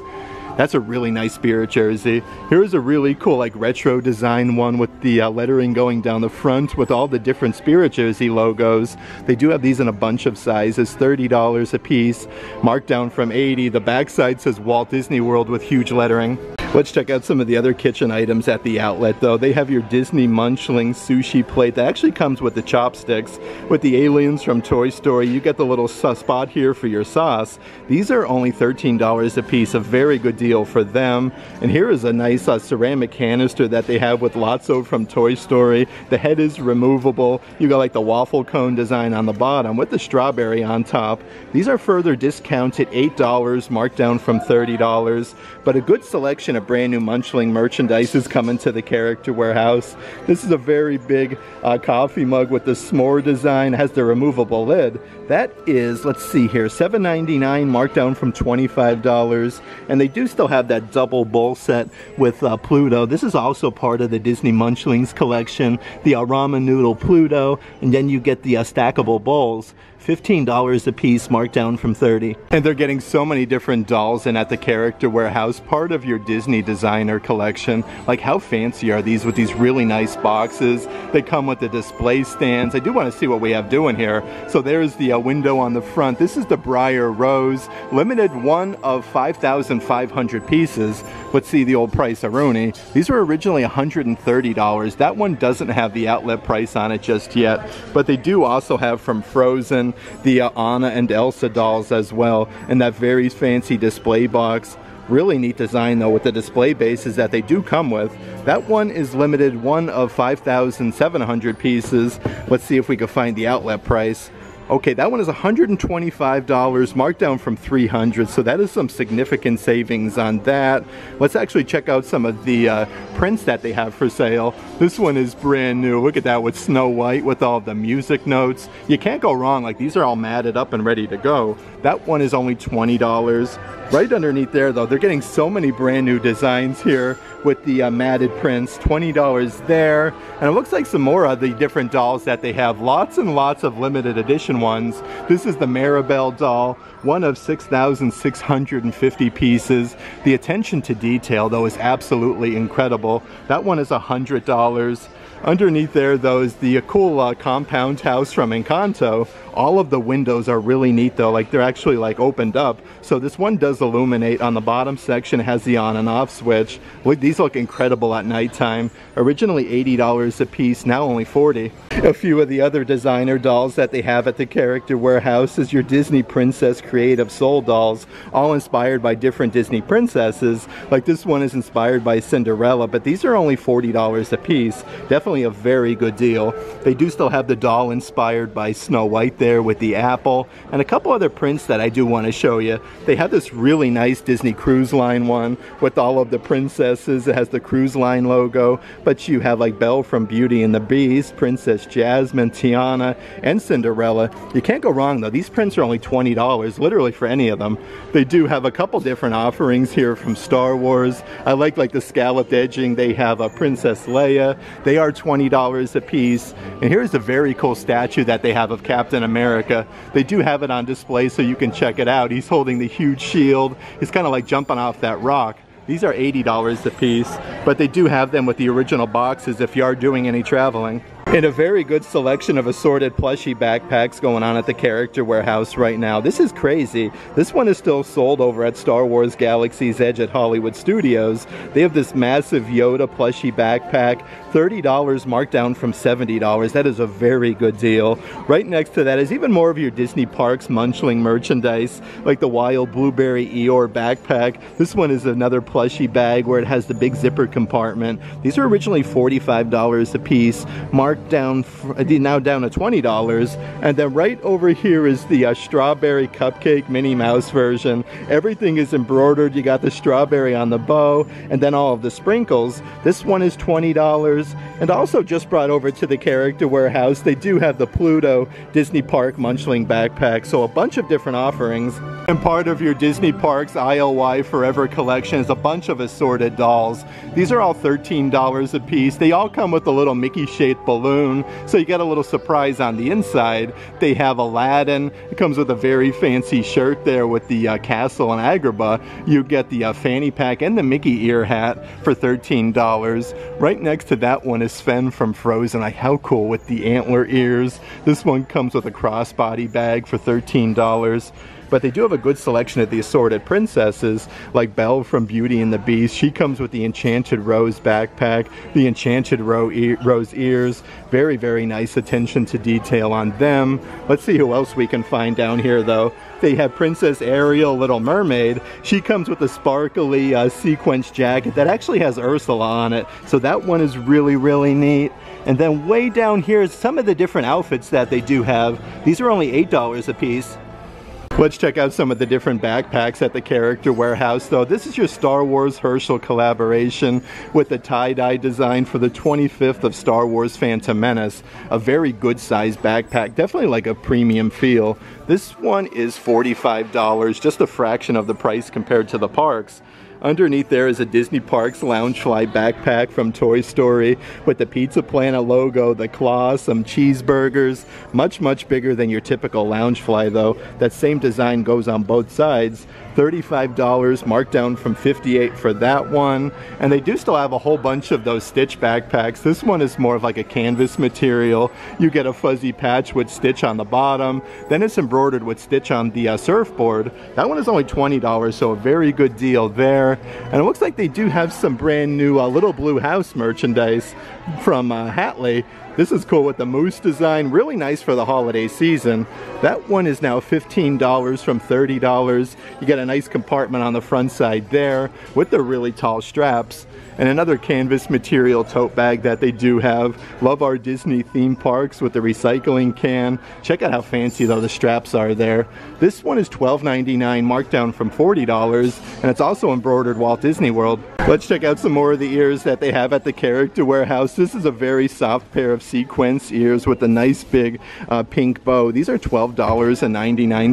That's a really nice spirit jersey. Here's a really cool, like, retro design one with the lettering going down the front with all the different spirit jersey logos. They do have these in a bunch of sizes, $30 a piece, marked down from $80. The backside says Walt Disney World with huge lettering. Let's check out some of the other kitchen items at the outlet, though. They have your Disney Munchling sushi plate that actually comes with the chopsticks. With the aliens from Toy Story, you get the little spot here for your sauce. These are only $13 a piece, a very good deal for them. And here is a nice ceramic canister that they have with Lotso from Toy Story. The head is removable. You got like the waffle cone design on the bottom with the strawberry on top. These are further discounted $8, marked down from $30, but a good selection of brand new Munchling merchandise is coming to the Character Warehouse. This is a very big coffee mug with the s'more design. It has the removable lid. That is, let's see here, $7.99, marked down from $25. And they do still have that double bowl set with Pluto. This is also part of the Disney Munchlings collection. The ramen noodle Pluto, and then you get the stackable bowls. $15 a piece, marked down from $30. And they're getting so many different dolls in at the Character Warehouse, part of your Disney designer collection. Like, how fancy are these with these really nice boxes? They come with the display stands. I do want to see what we have doing here. So there's the window on the front. This is the Briar Rose, limited one of 5,500 pieces. Let's see the old price Aruni. These were originally $130. That one doesn't have the outlet price on it just yet, but they do also have from Frozen the Anna and Elsa dolls as well, and that very fancy display box. Really neat design though with the display bases that they do come with. That one is limited one of 5,700 pieces. Let's see if we can find the outlet price. Okay, that one is $125, marked down from $300, so that is some significant savings on that. Let's actually check out some of the prints that they have for sale. This one is brand new. Look at that with Snow White with all the music notes. You can't go wrong. Like, these are all matted up and ready to go. That one is only $20. Right underneath there, though, they're getting so many brand new designs here with the matted prints, $20 there. And it looks like some more of the different dolls that they have. Lots and lots of limited edition ones. This is the Maribel doll, one of 6,650 pieces. The attention to detail, though, is absolutely incredible. That one is $100. Underneath there, though, is the cool compound house from Encanto. All of the windows are really neat, though. Like, they're actually, like, opened up. So this one does illuminate on the bottom section. It has the on and off switch. These look incredible at nighttime. Originally $80 a piece, now only $40. A few of the other designer dolls that they have at the Character Warehouse is your Disney Princess Creative Soul dolls, all inspired by different Disney princesses. Like, this one is inspired by Cinderella, but these are only $40 a piece. Definitely definitely a very good deal. They do still have the doll inspired by Snow White there with the apple, and a couple other prints that I do want to show you. They have this really nice Disney Cruise Line one with all of the princesses. It has the Cruise Line logo, but you have like Belle from Beauty and the Beast, Princess Jasmine, Tiana, and Cinderella. You can't go wrong though. These prints are only $20 literally for any of them. They do have a couple different offerings here from Star Wars. I like the scalloped edging. They have a Princess Leia. They are $20 a piece. And here's a very cool statue that they have of Captain America. They do have it on display so you can check it out. He's holding the huge shield. He's kind of like jumping off that rock. These are $80 a piece, but they do have them with the original boxes if you are doing any traveling. And a very good selection of assorted plushie backpacks going on at the Character Warehouse right now. This is crazy. This one is still sold over at Star Wars Galaxy's Edge at Hollywood Studios. They have this massive Yoda plushie backpack, $30 marked down from $70. That is a very good deal. Right next to that is even more of your Disney Parks Munchling merchandise, like the Wild Blueberry Eeyore backpack. This one is another plushie bag where it has the big zipper compartment. These are originally $45 a piece, marked down, now down to $20. And then right over here is the strawberry cupcake Minnie Mouse version. Everything is embroidered. You got the strawberry on the bow and then all of the sprinkles. This one is $20. And also just brought over to the Character Warehouse, they do have the Pluto Disney Park Munchling backpack. So a bunch of different offerings. And part of your Disney Parks ILY Forever collection is a bunch of assorted dolls. These are all $13 a piece. They all come with a little Mickey-shaped balloon, so you get a little surprise on the inside. They have Aladdin. It comes with a very fancy shirt there with the castle and Agrabah. You get the fanny pack and the Mickey ear hat for $13. Right next to that one is Sven from Frozen. Like, how cool with the antler ears. This one comes with a crossbody bag for $13. But they do have a good selection of the assorted princesses, like Belle from Beauty and the Beast. She comes with the Enchanted Rose backpack, the Enchanted Rose ears. Very, very nice attention to detail on them. Let's see who else we can find down here, though. They have Princess Ariel, Little Mermaid. She comes with a sparkly sequence jacket that actually has Ursula on it. So that one is really, really neat. And then way down here is some of the different outfits that they do have. These are only $8 a piece. Let's check out some of the different backpacks at the Character Warehouse, though. This is your Star Wars Herschel collaboration with the tie-dye design for the 25th of Star Wars Phantom Menace. A very good sized backpack, definitely like a premium feel. This one is $45, just a fraction of the price compared to the parks. Underneath there is a Disney Parks Loungefly backpack from Toy Story with the Pizza Planet logo, the claw, some cheeseburgers. Much, much bigger than your typical Loungefly, though. That same design goes on both sides. $35, marked down from $58 for that one. And they do still have a whole bunch of those Stitch backpacks. This one is more of like a canvas material. You get a fuzzy patch with Stitch on the bottom. Then it's embroidered with Stitch on the surfboard. That one is only $20, so a very good deal there. And it looks like they do have some brand new Little Blue House merchandise from Hatley. This is cool with the moose design, really nice for the holiday season. That one is now $15 from $30. You get a nice compartment on the front side there with the really tall straps. And another canvas material tote bag that they do have. Love our Disney theme parks with the recycling can. Check out how fancy though the straps are there. This one is $12.99, marked down from $40, and it's also embroidered Walt Disney World. Let's check out some more of the ears that they have at the Character Warehouse. This is a very soft pair of sequence ears with a nice big pink bow. These are $12.99.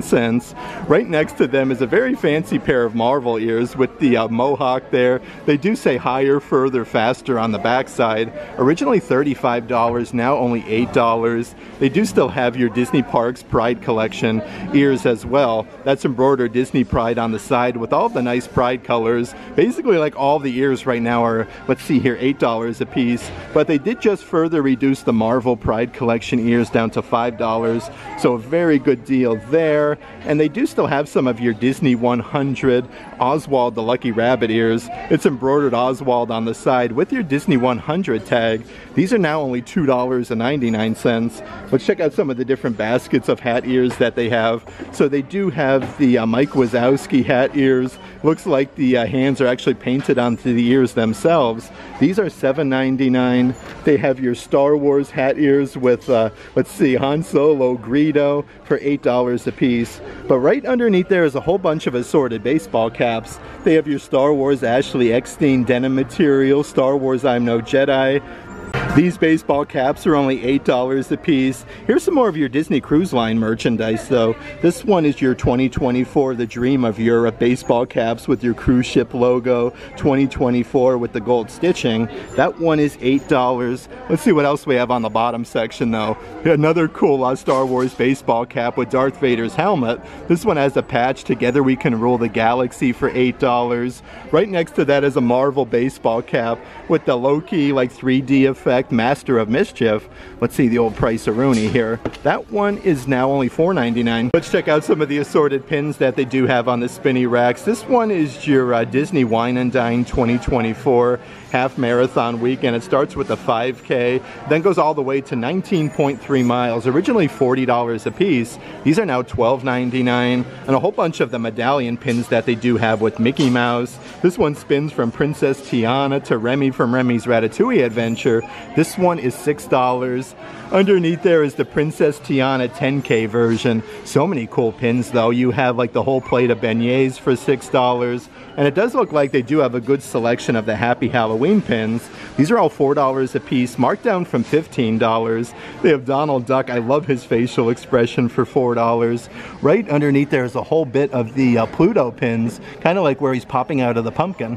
Right next to them is a very fancy pair of Marvel ears with the mohawk there. They do say higher, further, faster on the backside. Originally $35, now only $8. They do still have your Disney Parks Pride Collection ears as well. That's embroidered Disney Pride on the side with all the nice Pride colors. Basically like all the ears right now are, let's see here, $8 a piece. But they did just further reduce the Marvel Pride Collection ears down to $5. So a very good deal there. And they do still have some of your Disney 100 Oswald the Lucky Rabbit ears. It's embroidered Oswald on the side with your Disney 100 tag. These are now only $2.99. Let's check out some of the different baskets of hat ears that they have. So they do have the Mike Wazowski hat ears. Looks like the hands are actually painted onto the ears themselves. These are $7.99. They have your Star Wars hat ears with, let's see, Han Solo, Greedo for $8 a piece. But right underneath there is a whole bunch of assorted baseball caps. They have your Star Wars Ashley Eckstein denim material, Star Wars I'm No Jedi. These baseball caps are only $8 a piece. Here's some more of your Disney Cruise Line merchandise though. This one is your 2024 The Dream of Europe baseball caps with your cruise ship logo, 2024 with the gold stitching. That one is $8. Let's see what else we have on the bottom section though. Another cool Star Wars baseball cap with Darth Vader's helmet. This one has a patch, Together We Can Rule the Galaxy for $8. Right next to that is a Marvel baseball cap with the Loki like 3D effect, Master of Mischief. Let's see the old price-a-rooney here. That one is now only $4.99. Let's check out some of the assorted pins that they do have on the spinny racks. This one is your Disney Wine and Dine 2024 Half Marathon Weekend. It starts with a 5K, then goes all the way to 19.3 miles. Originally $40 a piece. These are now $12.99. And a whole bunch of the medallion pins that they do have with Mickey Mouse. This one spins from Princess Tiana to Remy from Remy's Ratatouille Adventure. This one is $6. Underneath there is the Princess Tiana 10K version. So many cool pins though. You have like the whole plate of beignets for $6. And it does look like they do have a good selection of the Happy Halloween pins. These are all $4 a piece, marked down from $15. They have Donald Duck. I love his facial expression for $4. Right underneath there is a whole bit of the Pluto pins, kind of like where he's popping out of the pumpkin.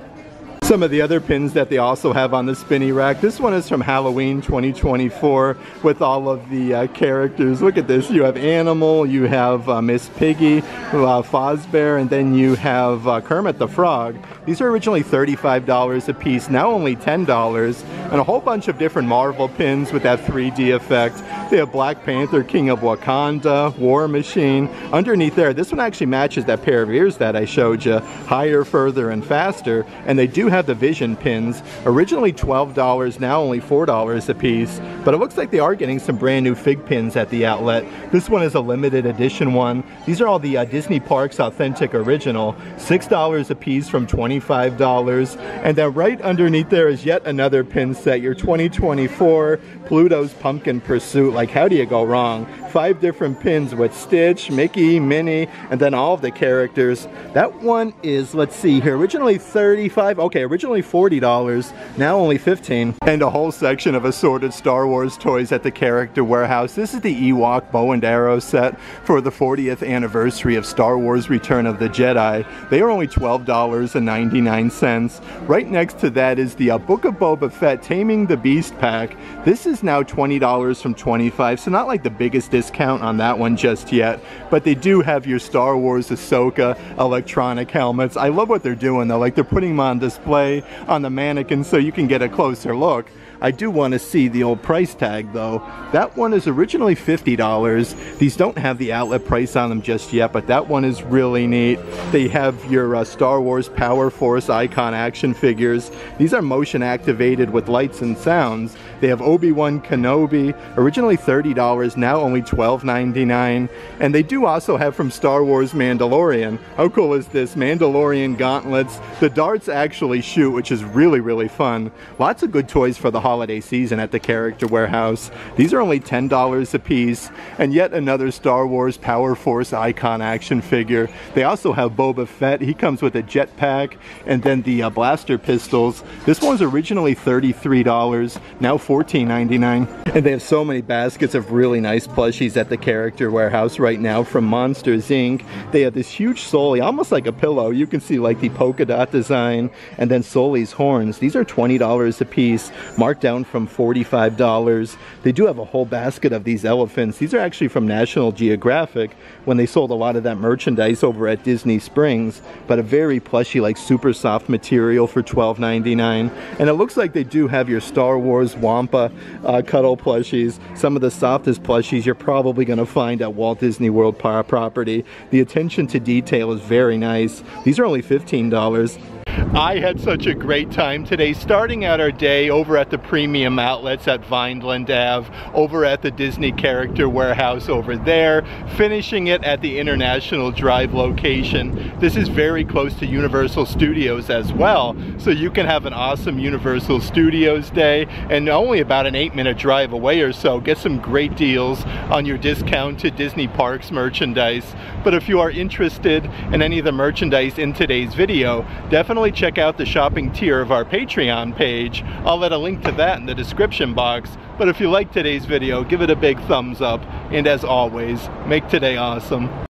Some of the other pins that they also have on the spinny rack. This one is from Halloween 2024 with all of the characters. Look at this. You have Animal, you have Miss Piggy, Fozbear, and then you have Kermit the Frog. These are originally $35 a piece, now only $10. And a whole bunch of different Marvel pins with that 3D effect. They have Black Panther, King of Wakanda, War Machine. Underneath there, this one actually matches that pair of ears that I showed you. Higher, Further, and Faster. And they do have the Vision pins, originally $12, now only $4 a piece. But it looks like they are getting some brand new fig pins at the outlet. This one is a limited edition one. These are all the Disney Parks Authentic Original, $6 a piece from $25. And then right underneath there is yet another pin set, your 2024 Pluto's Pumpkin Pursuit. Like, how do you go wrong? 5 different pins with Stitch, Mickey, Minnie, and then all of the characters. That one is, let's see here, originally $35, okay, originally $40, now only $15. And a whole section of assorted Star Wars toys at the Character Warehouse. This is the Ewok bow and arrow set for the 40th anniversary of Star Wars Return of the Jedi. They are only $12.99. Right next to that is the Book of Boba Fett Taming the Beast pack. This is now $20 from $25, so not like the biggest discount on that one just yet. But they do have your Star Wars Ahsoka electronic helmets. I love what they're doing though, like they're putting them on display on the mannequin so you can get a closer look. I do want to see the old price tag though. That one is originally $50. These don't have the outlet price on them just yet, but that one is really neat. They have your Star Wars Power Force icon action figures. These are motion activated with lights and sounds. They have Obi-Wan Kenobi, originally $30, now only $12.99. And they do also have from Star Wars Mandalorian. How cool is this? Mandalorian gauntlets. The darts actually shoot, which is really, really fun. Lots of good toys for the holiday season at the Character Warehouse. These are only $10 a piece. And yet another Star Wars Power Force icon action figure. They also have Boba Fett. He comes with a jetpack and then the blaster pistols. This one's originally $33, now $14.99. And they have so many baskets of really nice plushies at the Character Warehouse right now from Monsters Inc. They have this huge Sully, almost like a pillow. You can see like the polka dot design and then Sully's horns. These are $20 a piece, marked down from $45. They do have a whole basket of these elephants. These are actually from National Geographic when they sold a lot of that merchandise over at Disney Springs, but a very plushy, like super soft material for $12.99. And it looks like they do have your Star Wars Wampa cuddle plushies, some of the softest plushies you're probably going to find at Walt Disney World property. The attention to detail is very nice. These are only $15. I had such a great time today, starting out our day over at the premium outlets at Vineland Ave, over at the Disney Character Warehouse over there, finishing it at the International Drive location. This is very close to Universal Studios as well, so you can have an awesome Universal Studios day, and only about an 8-minute drive away or so. Get some great deals on your discounted Disney Parks merchandise. But if you are interested in any of the merchandise in today's video, definitely check out the shopping tier of our Patreon page. I'll let a link to that in the description box. But if you like today's video, give it a big thumbs up, and as always, make today awesome.